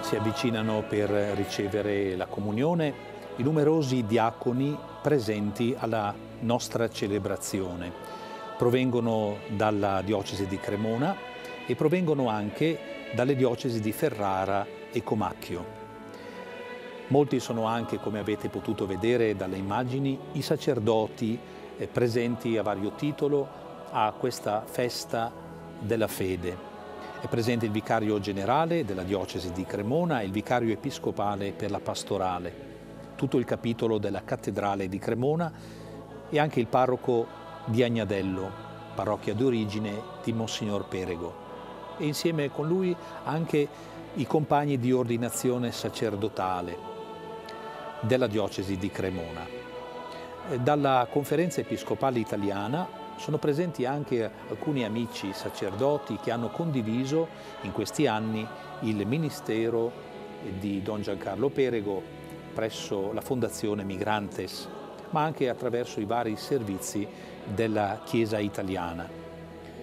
Si avvicinano per ricevere la comunione i numerosi diaconi presenti alla nostra celebrazione. Provengono dalla diocesi di Cremona e provengono anche dalle diocesi di Ferrara e Comacchio. Molti sono anche, come avete potuto vedere dalle immagini, i sacerdoti presenti a vario titolo a questa festa della fede. È presente il vicario generale della diocesi di Cremona e il vicario episcopale per la pastorale, tutto il capitolo della cattedrale di Cremona e anche il parroco di Agnadello, parrocchia d'origine di Monsignor Perego. E insieme con lui anche i compagni di ordinazione sacerdotale della diocesi di Cremona. Dalla Conferenza Episcopale Italiana sono presenti anche alcuni amici sacerdoti che hanno condiviso in questi anni il ministero di Don Giancarlo Perego presso la Fondazione Migrantes, ma anche attraverso i vari servizi della Chiesa italiana.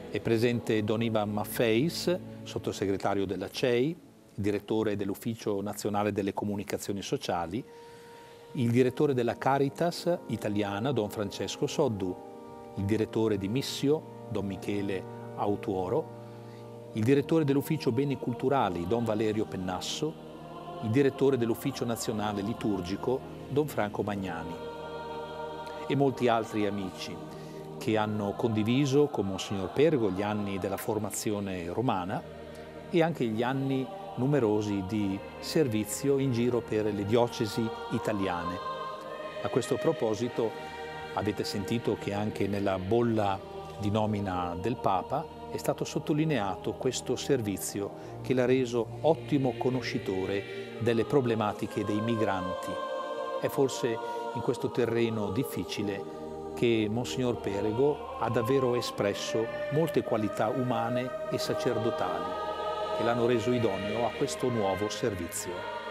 È presente Don Ivan Maffeis, sottosegretario della C E I, direttore dell'Ufficio Nazionale delle Comunicazioni Sociali, il direttore della Caritas Italiana, Don Francesco Soddu, il direttore di Missio, Don Michele Autuoro, il direttore dell'Ufficio Beni Culturali, Don Valerio Pennasso, il direttore dell'Ufficio Nazionale Liturgico, Don Franco Magnani e molti altri amici che hanno condiviso con Monsignor Perego gli anni della formazione romana e anche gli anni numerosi di servizio in giro per le diocesi italiane. A questo proposito, avete sentito che anche nella bolla di nomina del Papa è stato sottolineato questo servizio che l'ha reso ottimo conoscitore delle problematiche dei migranti. È forse in questo terreno difficile che Monsignor Perego ha davvero espresso molte qualità umane e sacerdotali che l'hanno reso idoneo a questo nuovo servizio.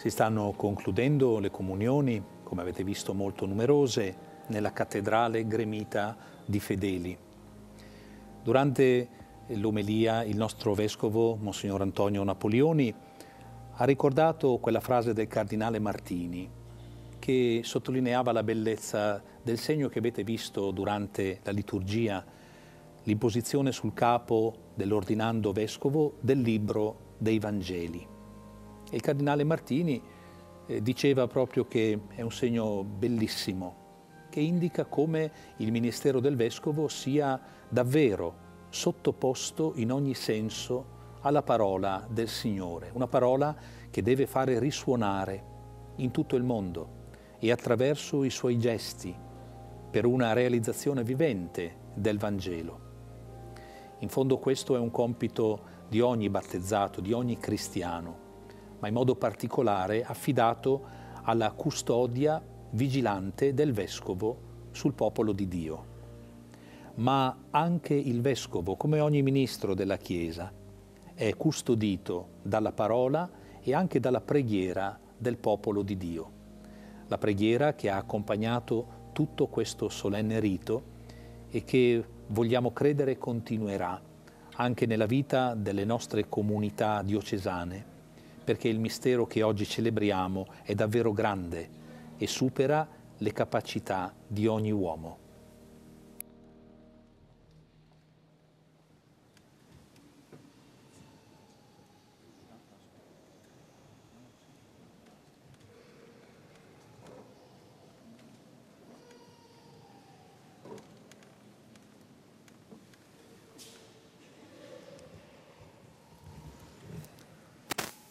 Si stanno concludendo le comunioni, come avete visto molto numerose, nella cattedrale gremita di fedeli. Durante l'omelia il nostro vescovo, Monsignor Antonio Napolioni, ha ricordato quella frase del cardinale Martini che sottolineava la bellezza del segno che avete visto durante la liturgia, l'imposizione sul capo dell'ordinando vescovo del libro dei Vangeli. E il cardinale Martini eh, diceva proprio che è un segno bellissimo, che indica come il ministero del vescovo sia davvero sottoposto in ogni senso alla parola del Signore, una parola che deve fare risuonare in tutto il mondo e attraverso i suoi gesti per una realizzazione vivente del Vangelo. In fondo questo è un compito di ogni battezzato, di ogni cristiano, ma in modo particolare affidato alla custodia vigilante del Vescovo sul popolo di Dio. Ma anche il Vescovo, come ogni ministro della Chiesa, è custodito dalla parola e anche dalla preghiera del popolo di Dio. La preghiera che ha accompagnato tutto questo solenne rito e che, vogliamo credere, continuerà anche nella vita delle nostre comunità diocesane, perché il mistero che oggi celebriamo è davvero grande e supera le capacità di ogni uomo.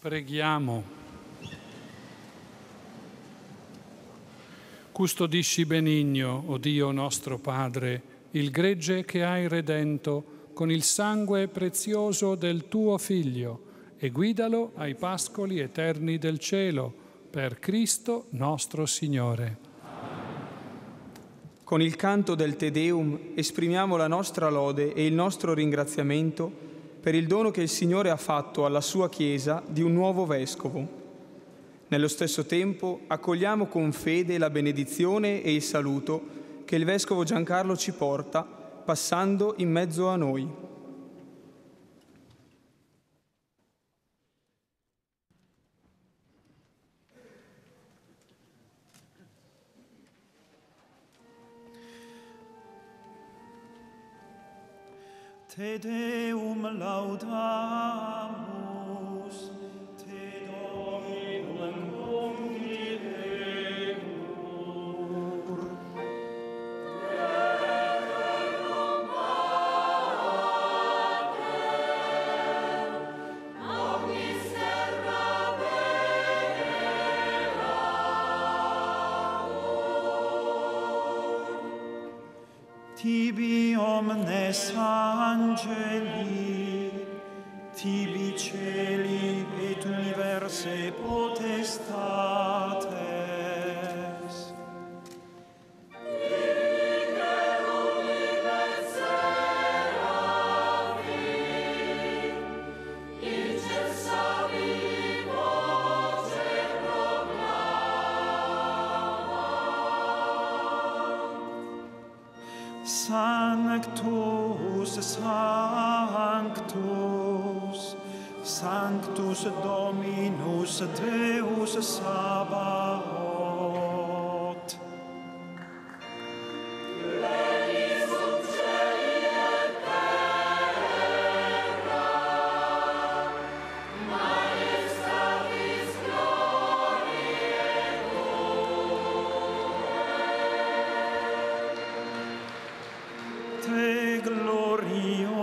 Preghiamo. Custodisci benigno, o Dio nostro Padre, il gregge che hai redento con il sangue prezioso del tuo Figlio e guidalo ai pascoli eterni del cielo, per Cristo nostro Signore. Con il canto del Te Deum esprimiamo la nostra lode e il nostro ringraziamento per il dono che il Signore ha fatto alla sua Chiesa di un nuovo Vescovo. Nello stesso tempo accogliamo con fede la benedizione e il saluto che il Vescovo Giancarlo ci porta, passando in mezzo a noi. Te Deum laudamus, Te Dominum confidetur, Devem Padre, omnis serva veneratur. Tibi omnes Angeli, tibi cieli et universe potestates. Tibi cherubim et seraphim, incessabili voce proclamant. Sanctus, Sanctus, Sanctus Dominus Deus Sabaoth. Pleni sub celi et terra, Majestatis gloriae Tuae. Te glorioso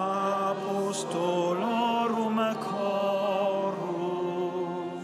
Apostolorum Corum.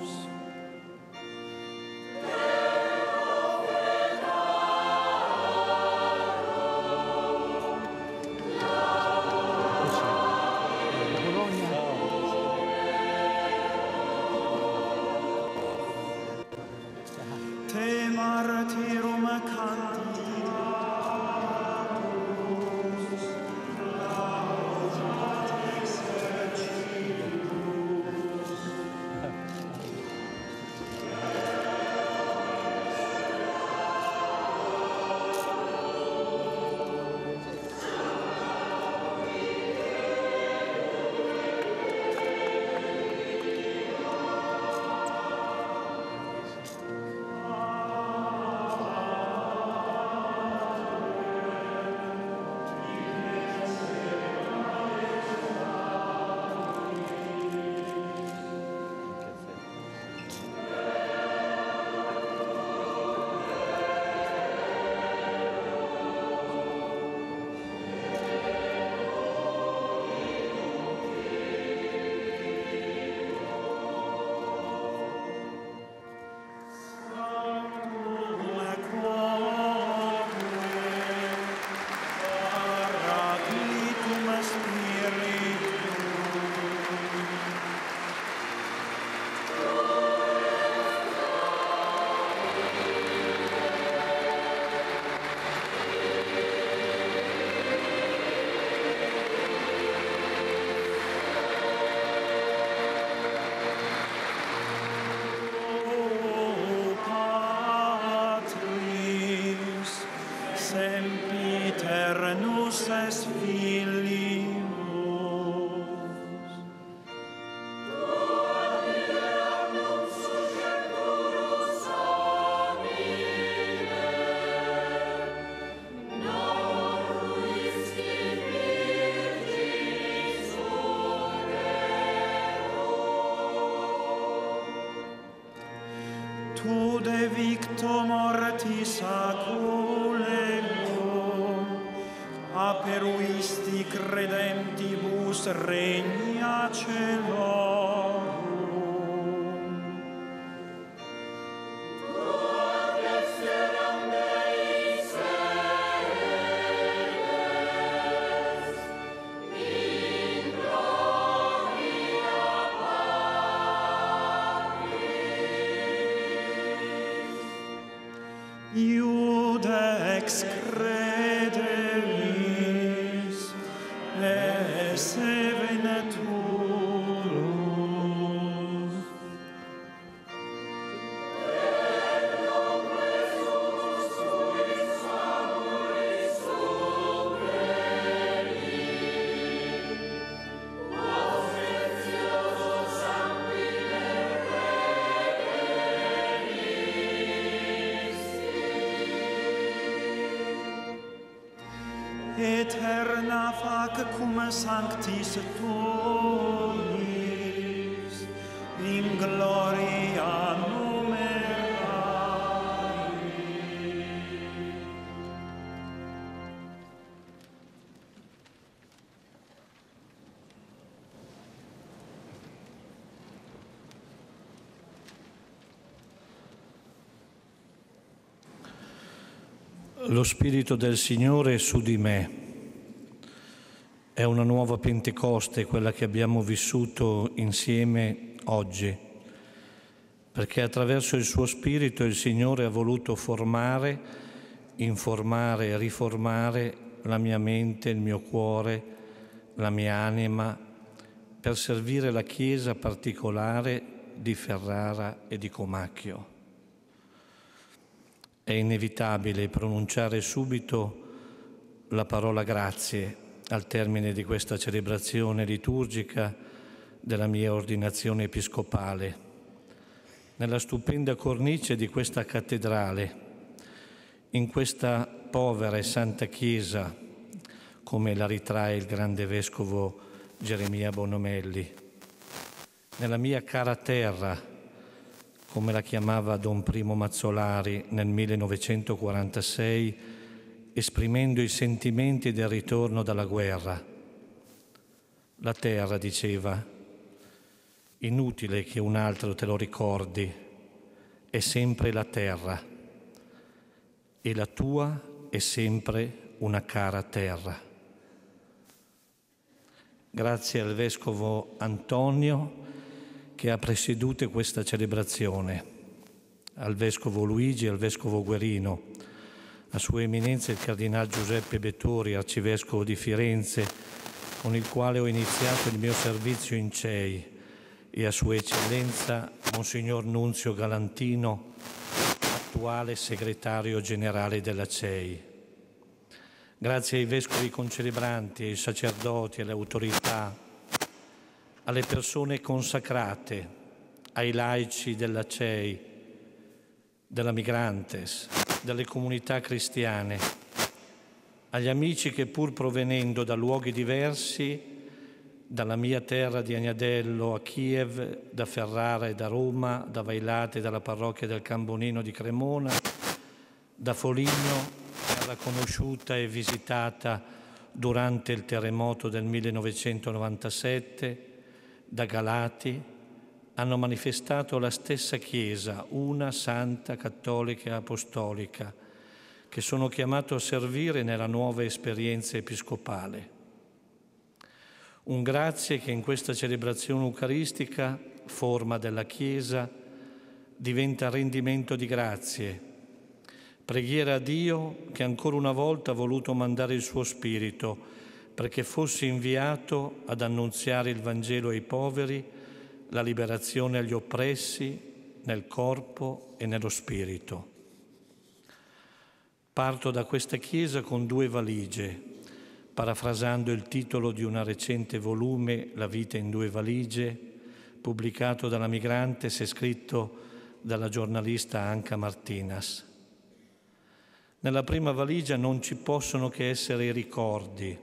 tu de victo mortis saculeum, aperuisti credentibus regna celorum. Eterna fac cum sanctis tuis in gloria numerai. Lo Spirito del Signore è su di me. È una nuova Pentecoste quella che abbiamo vissuto insieme oggi, perché attraverso il suo Spirito il Signore ha voluto formare, informare, riformare la mia mente, il mio cuore, la mia anima, per servire la Chiesa particolare di Ferrara e di Comacchio. È inevitabile pronunciare subito la parola grazie, al termine di questa celebrazione liturgica della mia ordinazione episcopale, nella stupenda cornice di questa cattedrale, in questa povera e santa chiesa, come la ritrae il grande vescovo Geremia Bonomelli, nella mia cara terra, come la chiamava Don Primo Mazzolari nel millenovecentoquarantasei, esprimendo i sentimenti del ritorno dalla guerra. La terra diceva: inutile che un altro te lo ricordi, è sempre la terra, e la tua è sempre una cara terra. Grazie al vescovo Antonio che ha presieduto questa celebrazione, al vescovo Luigi e al vescovo Guerino, a Sua Eminenza il Cardinal Giuseppe Betori, Arcivescovo di Firenze, con il quale ho iniziato il mio servizio in C E I, e a Sua Eccellenza Monsignor Nunzio Galantino, attuale Segretario Generale della C E I. Grazie ai Vescovi concelebranti, ai Sacerdoti, alle autorità, alle persone consacrate, ai laici della C E I, della Migrantes, dalle comunità cristiane, agli amici che pur provenendo da luoghi diversi, dalla mia terra di Agnadello a Kiev, da Ferrara e da Roma, da Vailate e dalla parrocchia del Cambonino di Cremona, da Foligno, terra conosciuta e visitata durante il terremoto del millenovecentonovantasette, da Galati, hanno manifestato la stessa Chiesa, una, santa, cattolica e apostolica, che sono chiamato a servire nella nuova esperienza episcopale. Un grazie che in questa celebrazione eucaristica, forma della Chiesa, diventa rendimento di grazie, preghiera a Dio che ancora una volta ha voluto mandare il suo Spirito perché fosse inviato ad annunziare il Vangelo ai poveri, la liberazione agli oppressi nel corpo e nello spirito. Parto da questa chiesa con due valigie, parafrasando il titolo di un recente volume, La vita in due valigie, pubblicato dalla Migrantes e scritto dalla giornalista Anca Martinas. Nella prima valigia non ci possono che essere i ricordi,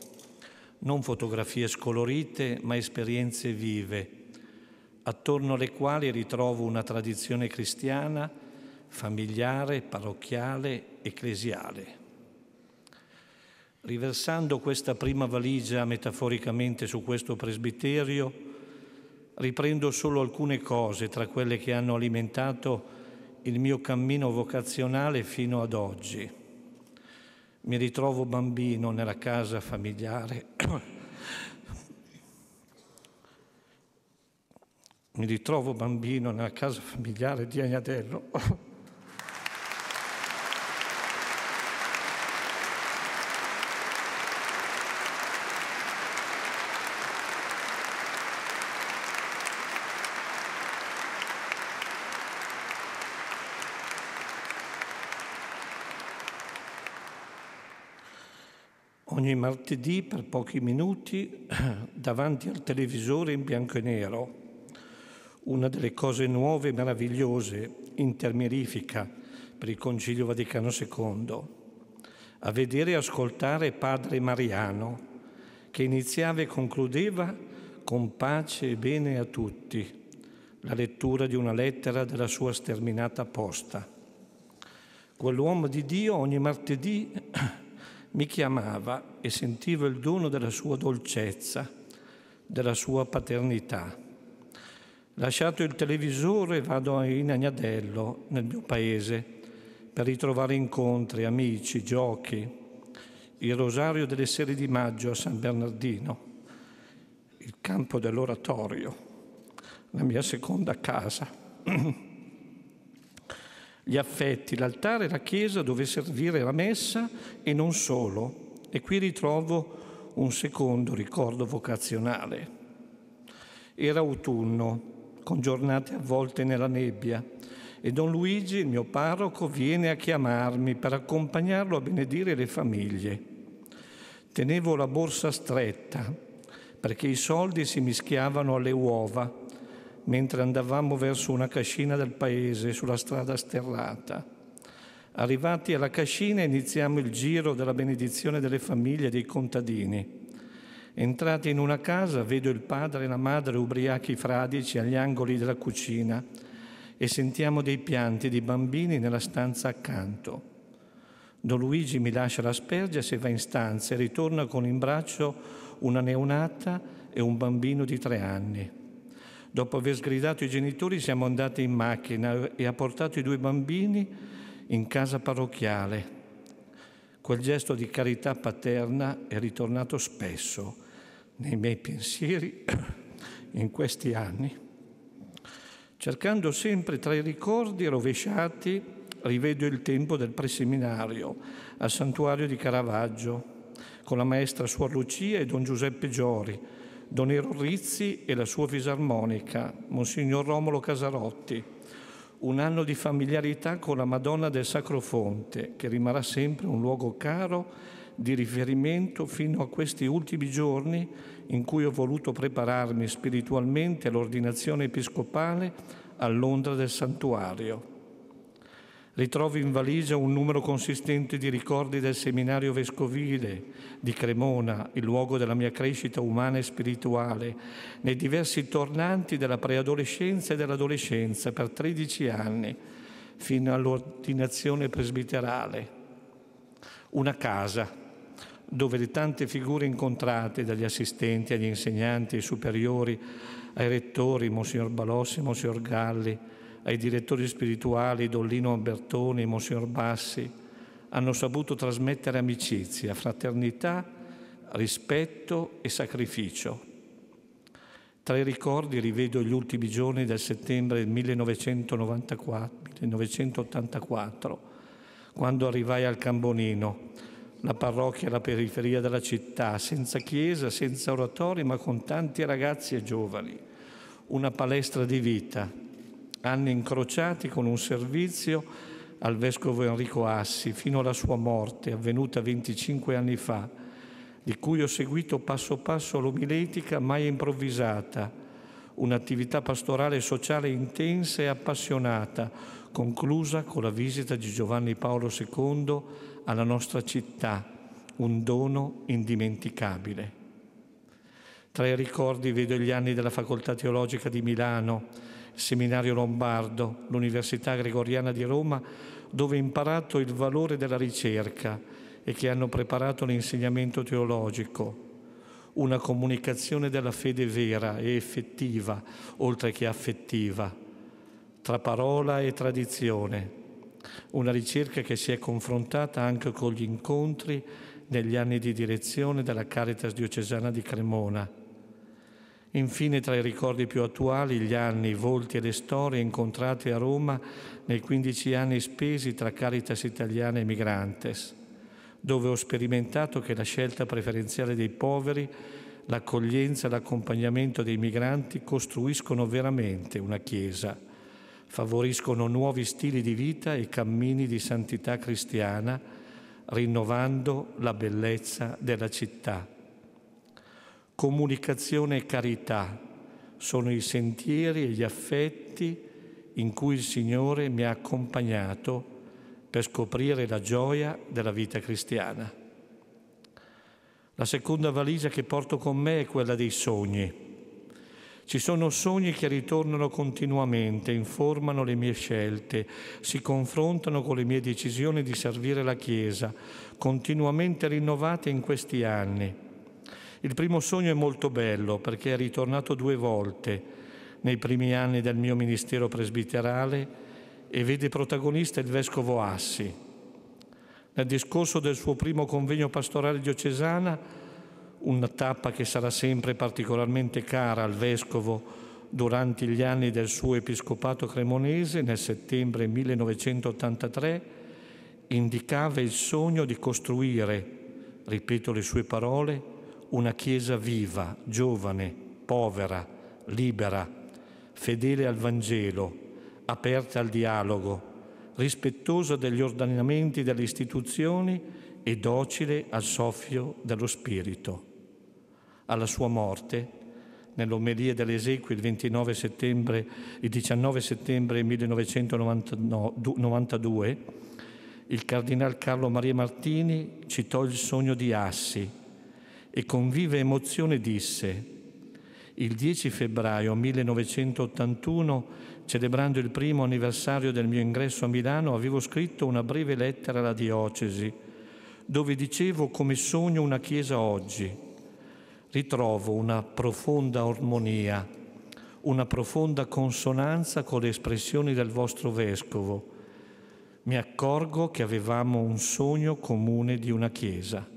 non fotografie scolorite, ma esperienze vive, attorno alle quali ritrovo una tradizione cristiana familiare, parrocchiale, ecclesiale. Riversando questa prima valigia metaforicamente su questo presbiterio, riprendo solo alcune cose tra quelle che hanno alimentato il mio cammino vocazionale fino ad oggi. Mi ritrovo bambino nella casa familiare. Mi ritrovo bambino nella casa familiare di Agnadello. Ogni martedì, per pochi minuti, davanti al televisore in bianco e nero, una delle cose nuove e meravigliose, intermirifica, per il Concilio Vaticano secondo, a vedere e ascoltare Padre Mariano, che iniziava e concludeva con pace e bene a tutti, la lettura di una lettera della sua sterminata posta. Quell'uomo di Dio ogni martedì mi chiamava e sentivo il dono della sua dolcezza, della sua paternità. Lasciato il televisore, vado in Agnadello, nel mio paese, per ritrovare incontri, amici, giochi, il rosario delle sere di maggio a San Bernardino, il campo dell'oratorio, la mia seconda casa, gli affetti, l'altare e la chiesa dove servire la messa e non solo. E qui ritrovo un secondo ricordo vocazionale. Era autunno, con giornate avvolte nella nebbia, e Don Luigi, il mio parroco, viene a chiamarmi per accompagnarlo a benedire le famiglie. Tenevo la borsa stretta, perché i soldi si mischiavano alle uova, mentre andavamo verso una cascina del paese sulla strada sterrata. Arrivati alla cascina iniziamo il giro della benedizione delle famiglie e dei contadini. Entrati in una casa vedo il padre e la madre ubriachi fradici agli angoli della cucina e sentiamo dei pianti di bambini nella stanza accanto. Don Luigi mi lascia l'aspergia se va in stanza e ritorna con in braccio una neonata e un bambino di tre anni. Dopo aver sgridato i genitori siamo andati in macchina e ha portato i due bambini in casa parrocchiale. Quel gesto di carità paterna è ritornato spesso nei miei pensieri in questi anni. Cercando sempre tra i ricordi rovesciati, rivedo il tempo del preseminario al santuario di Caravaggio con la maestra Suor Lucia e Don Giuseppe Giori, Don Ero Rizzi e la sua fisarmonica, Monsignor Romolo Casarotti. Un anno di familiarità con la Madonna del Sacro Fonte, che rimarrà sempre un luogo caro di riferimento fino a questi ultimi giorni in cui ho voluto prepararmi spiritualmente all'ordinazione episcopale a Londra del Santuario. Ritrovo in valigia un numero consistente di ricordi del seminario vescovile di Cremona, il luogo della mia crescita umana e spirituale, nei diversi tornanti della preadolescenza e dell'adolescenza per tredici anni, fino all'ordinazione presbiterale. Una casa dove le tante figure incontrate, dagli assistenti agli insegnanti, ai superiori, ai rettori, Monsignor Balossi, Monsignor Galli, ai direttori spirituali Dollino Ambertoni e Monsignor Bassi, hanno saputo trasmettere amicizia, fraternità, rispetto e sacrificio. Tra i ricordi rivedo gli ultimi giorni del settembre millenovecentottantaquattro, quando arrivai al Cambonino, la parrocchia alla periferia della città, senza chiesa, senza oratori, ma con tanti ragazzi e giovani. Una palestra di vita, anni incrociati con un servizio al vescovo Enrico Assi fino alla sua morte, avvenuta venticinque anni fa, di cui ho seguito passo passo l'omiletica mai improvvisata, un'attività pastorale e sociale intensa e appassionata, conclusa con la visita di Giovanni Paolo secondo alla nostra città, un dono indimenticabile. Tra i ricordi vedo gli anni della Facoltà Teologica di Milano, seminario lombardo, l'Università Gregoriana di Roma, dove ho imparato il valore della ricerca e che hanno preparato l'insegnamento teologico, una comunicazione della fede vera e effettiva, oltre che affettiva, tra parola e tradizione, una ricerca che si è confrontata anche con gli incontri negli anni di direzione della Caritas Diocesana di Cremona. Infine, tra i ricordi più attuali, gli anni, i volti e le storie incontrate a Roma nei quindici anni spesi tra Caritas Italiana e Migrantes, dove ho sperimentato che la scelta preferenziale dei poveri, l'accoglienza e l'accompagnamento dei migranti costruiscono veramente una Chiesa, favoriscono nuovi stili di vita e cammini di santità cristiana, rinnovando la bellezza della città. Comunicazione e carità sono i sentieri e gli affetti in cui il Signore mi ha accompagnato per scoprire la gioia della vita cristiana. La seconda valigia che porto con me è quella dei sogni. Ci sono sogni che ritornano continuamente, informano le mie scelte, si confrontano con le mie decisioni di servire la Chiesa, continuamente rinnovate in questi anni. Il primo sogno è molto bello perché è ritornato due volte nei primi anni del mio ministero presbiterale e vede protagonista il vescovo Assi. Nel discorso del suo primo convegno pastorale diocesana, una tappa che sarà sempre particolarmente cara al vescovo durante gli anni del suo episcopato cremonese, nel settembre millenovecentottantatré, indicava il sogno di costruire, ripeto le sue parole, una Chiesa viva, giovane, povera, libera, fedele al Vangelo, aperta al dialogo, rispettosa degli ordinamenti delle istituzioni e docile al soffio dello Spirito. Alla sua morte, nell'omelia dell'esequio il ventinove settembre, il diciannove settembre millenovecentonovantadue, il cardinal Carlo Maria Martini citò il sogno di Assi e con viva emozione disse: «Il dieci febbraio millenovecentottantuno, celebrando il primo anniversario del mio ingresso a Milano, avevo scritto una breve lettera alla diocesi, dove dicevo come sogno una Chiesa oggi. Ritrovo una profonda armonia, una profonda consonanza con le espressioni del vostro Vescovo. Mi accorgo che avevamo un sogno comune di una Chiesa».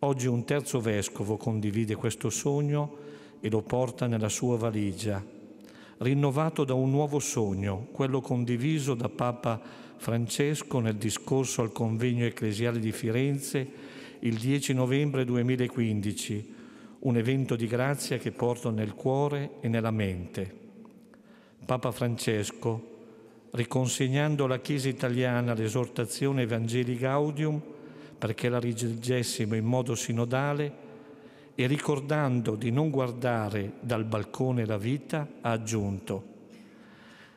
Oggi un terzo vescovo condivide questo sogno e lo porta nella sua valigia, rinnovato da un nuovo sogno, quello condiviso da Papa Francesco nel discorso al Convegno Ecclesiale di Firenze il dieci novembre duemilaquindici, un evento di grazia che porto nel cuore e nella mente. Papa Francesco, riconsegnando alla Chiesa italiana l'esortazione Evangelii Gaudium, perché la rileggessimo in modo sinodale, e ricordando di non guardare dal balcone la vita, ha aggiunto: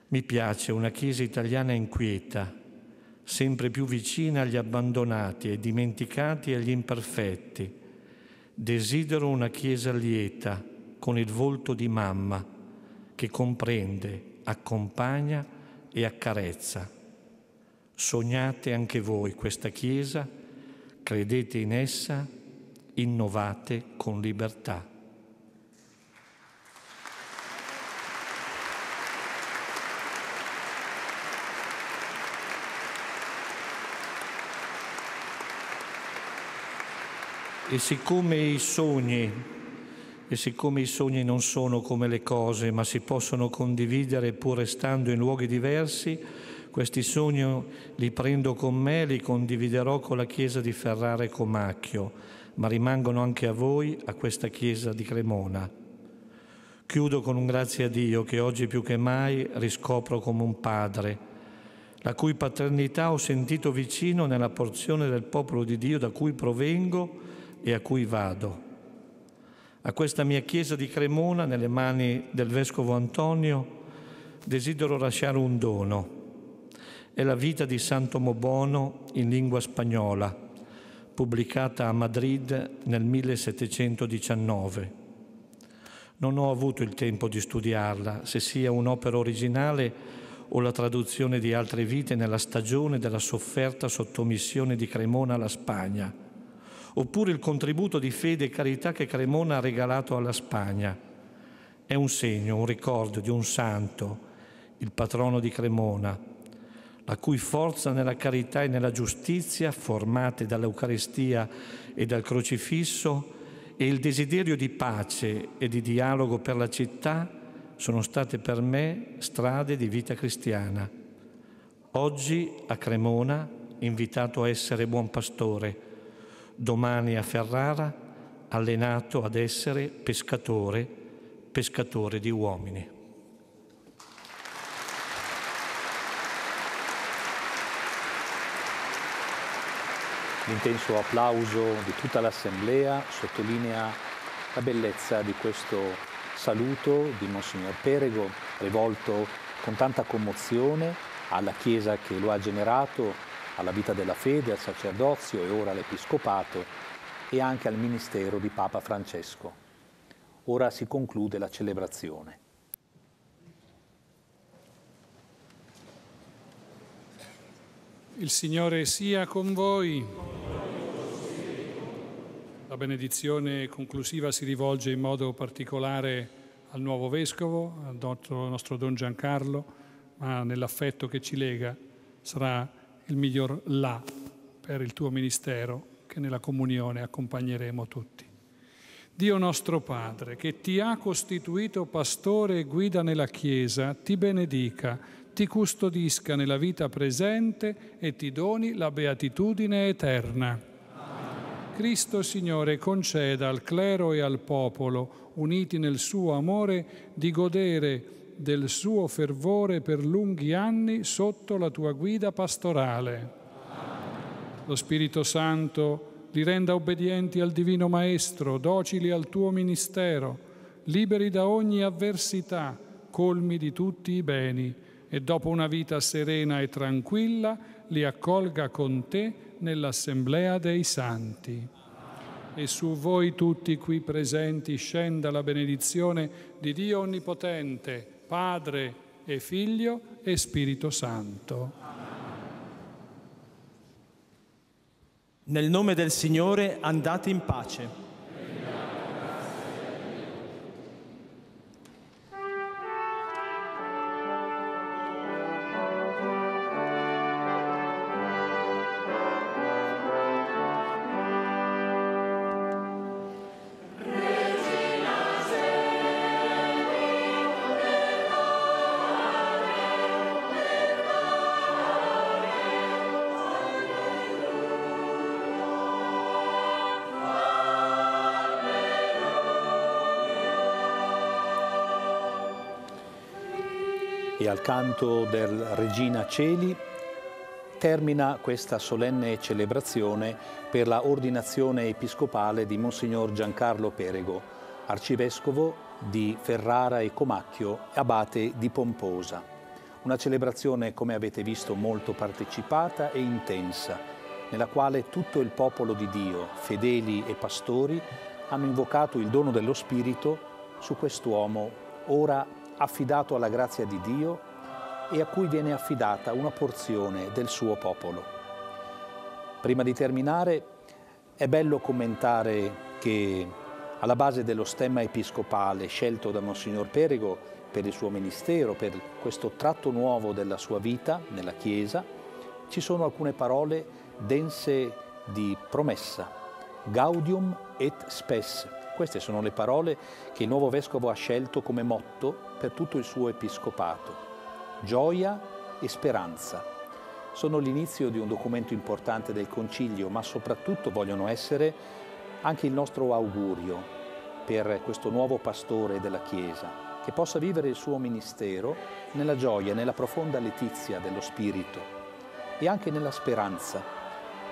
«Mi piace una Chiesa italiana inquieta, sempre più vicina agli abbandonati, ai dimenticati e agli imperfetti. Desidero una Chiesa lieta, con il volto di mamma, che comprende, accompagna e accarezza». Sognate anche voi questa Chiesa, credete in essa, innovate con libertà. E siccome i sogni, e siccome i sogni non sono come le cose, ma si possono condividere pur restando in luoghi diversi, questi sogni li prendo con me e li condividerò con la Chiesa di Ferrara e Comacchio, ma rimangono anche a voi, a questa Chiesa di Cremona. Chiudo con un grazie a Dio che oggi più che mai riscopro come un padre, la cui paternità ho sentito vicino nella porzione del popolo di Dio da cui provengo e a cui vado. A questa mia Chiesa di Cremona, nelle mani del Vescovo Antonio, desidero lasciare un dono. È la vita di Santo Mobono in lingua spagnola, pubblicata a Madrid nel millesettecentodiciannove. Non ho avuto il tempo di studiarla, se sia un'opera originale o la traduzione di altre vite nella stagione della sofferta sottomissione di Cremona alla Spagna, oppure il contributo di fede e carità che Cremona ha regalato alla Spagna. È un segno, un ricordo di un santo, il patrono di Cremona, la cui forza nella carità e nella giustizia, formate dall'Eucaristia e dal Crocifisso, e il desiderio di pace e di dialogo per la città sono state per me strade di vita cristiana. Oggi a Cremona, invitato a essere buon pastore, domani a Ferrara, allenato ad essere pescatore, pescatore di uomini. L'intenso applauso di tutta l'Assemblea sottolinea la bellezza di questo saluto di Monsignor Perego, rivolto con tanta commozione alla Chiesa che lo ha generato, alla vita della fede, al sacerdozio e ora all'Episcopato e anche al ministero di Papa Francesco. Ora si conclude la celebrazione. Il Signore sia con voi. La benedizione conclusiva si rivolge in modo particolare al nuovo Vescovo, al nostro Don Giancarlo, ma nell'affetto che ci lega sarà il miglior là per il tuo ministero che nella comunione accompagneremo tutti. Dio nostro Padre, che ti ha costituito pastore e guida nella Chiesa, ti benedica, ti custodisca nella vita presente e ti doni la beatitudine eterna. Amen. Cristo Signore conceda al clero e al popolo, uniti nel suo amore, di godere del suo fervore per lunghi anni sotto la tua guida pastorale. Amen. Lo Spirito Santo li renda obbedienti al Divino Maestro, docili al tuo ministero, liberi da ogni avversità, colmi di tutti i beni, e dopo una vita serena e tranquilla li accolga con te nell'assemblea dei santi. E su voi tutti qui presenti scenda la benedizione di Dio Onnipotente, Padre e Figlio e Spirito Santo. Nel nome del Signore andate in pace. Al canto del Regina Celi termina questa solenne celebrazione per la ordinazione episcopale di Monsignor Giancarlo Perego, arcivescovo di Ferrara e Comacchio, abate di Pomposa. Una celebrazione, come avete visto, molto partecipata e intensa, nella quale tutto il popolo di Dio, fedeli e pastori, hanno invocato il dono dello Spirito su quest'uomo, ora affidato alla grazia di Dio e a cui viene affidata una porzione del suo popolo. Prima di terminare, è bello commentare che alla base dello stemma episcopale scelto da Monsignor Perego per il suo ministero, per questo tratto nuovo della sua vita nella Chiesa, ci sono alcune parole dense di promessa. Gaudium et spes. Queste sono le parole che il nuovo Vescovo ha scelto come motto per tutto il suo episcopato. Gioia e speranza. Sono l'inizio di un documento importante del Concilio, ma soprattutto vogliono essere anche il nostro augurio per questo nuovo pastore della Chiesa, che possa vivere il suo ministero nella gioia, nella profonda letizia dello Spirito e anche nella speranza,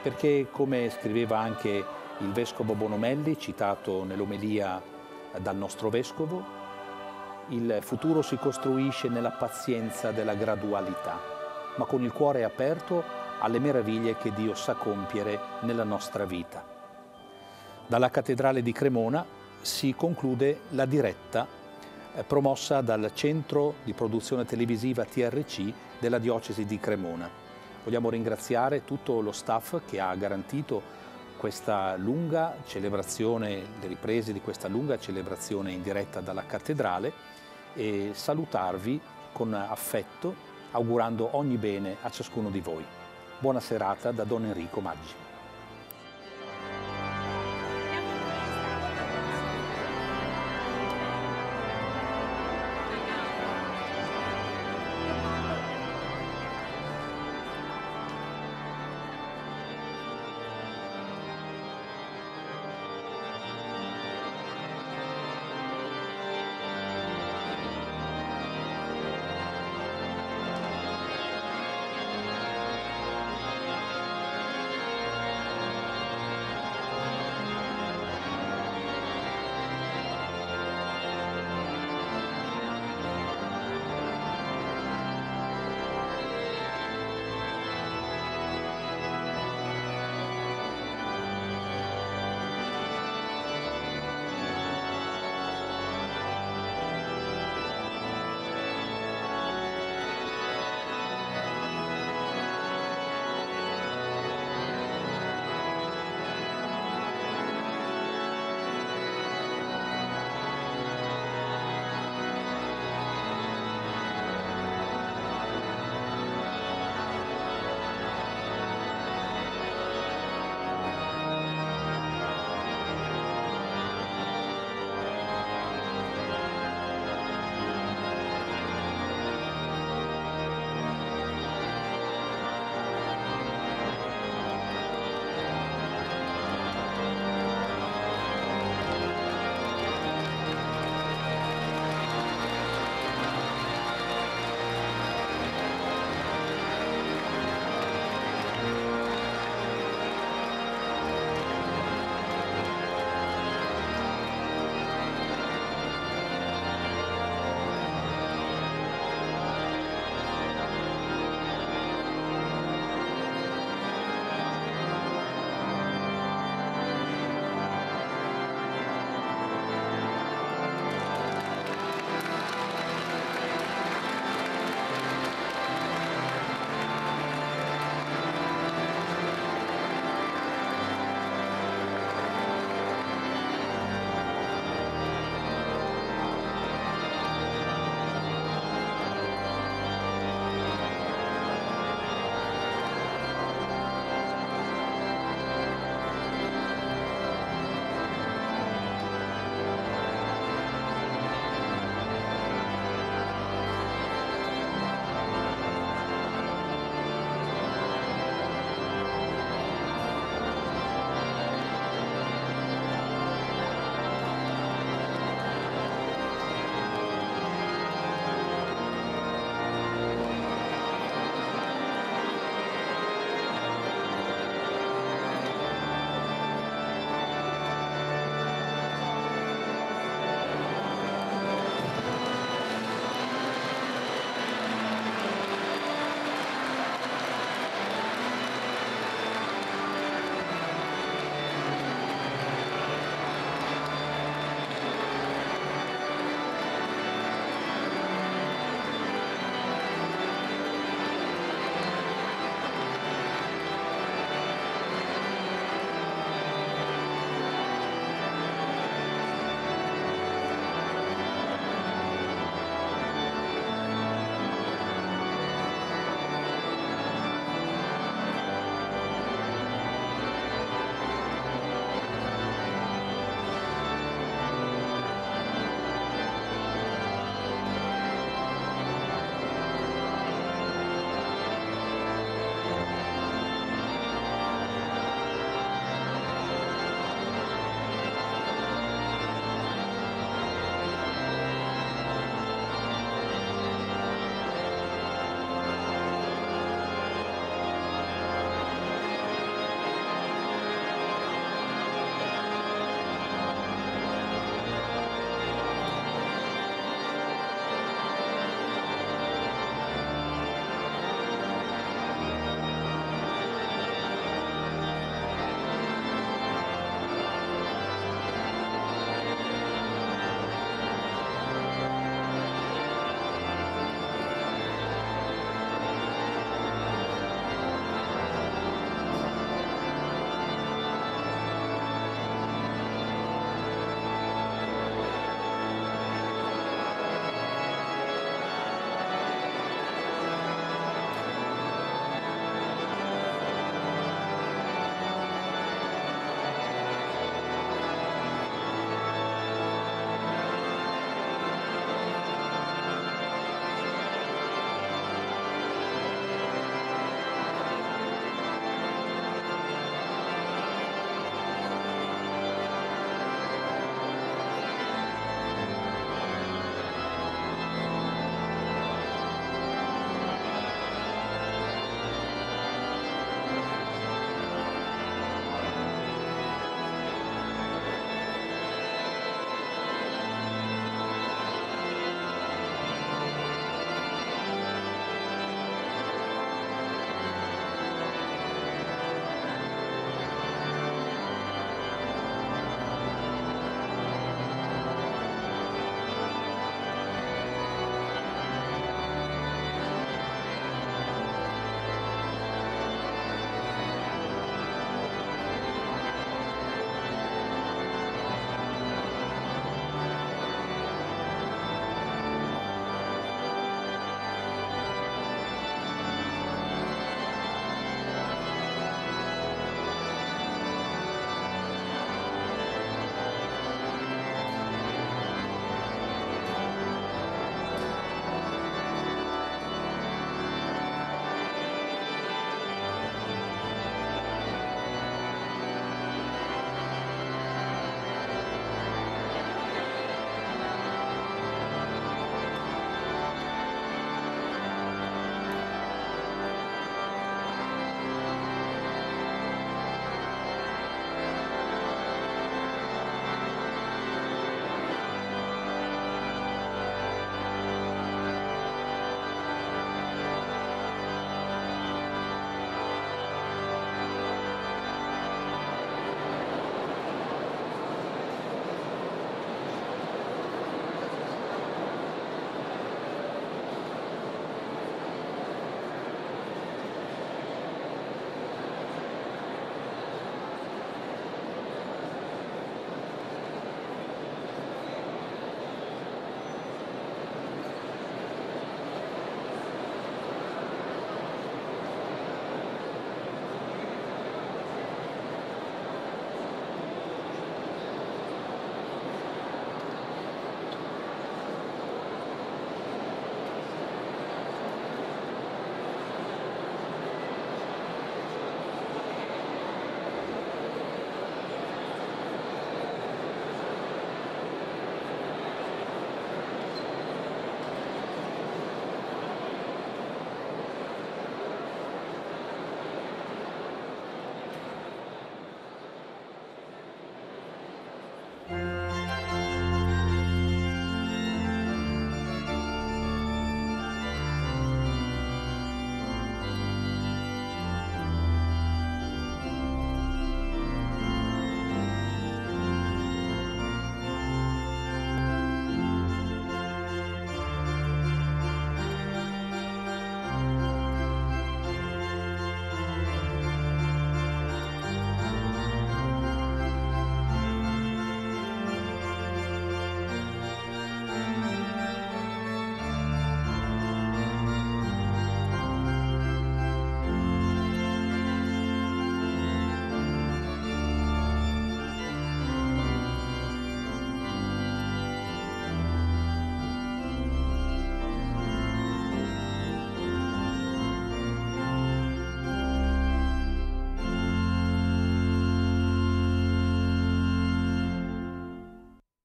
perché, come scriveva anche il Vescovo Bonomelli, citato nell'omelia dal nostro Vescovo, il futuro si costruisce nella pazienza della gradualità, ma con il cuore aperto alle meraviglie che Dio sa compiere nella nostra vita. Dalla Cattedrale di Cremona si conclude la diretta eh, promossa dal Centro di Produzione Televisiva T R C della Diocesi di Cremona. Vogliamo ringraziare tutto lo staff che ha garantito questa lunga celebrazione, le riprese di questa lunga celebrazione in diretta dalla cattedrale, e salutarvi con affetto, augurando ogni bene a ciascuno di voi. Buona serata da Don Enrico Maggi.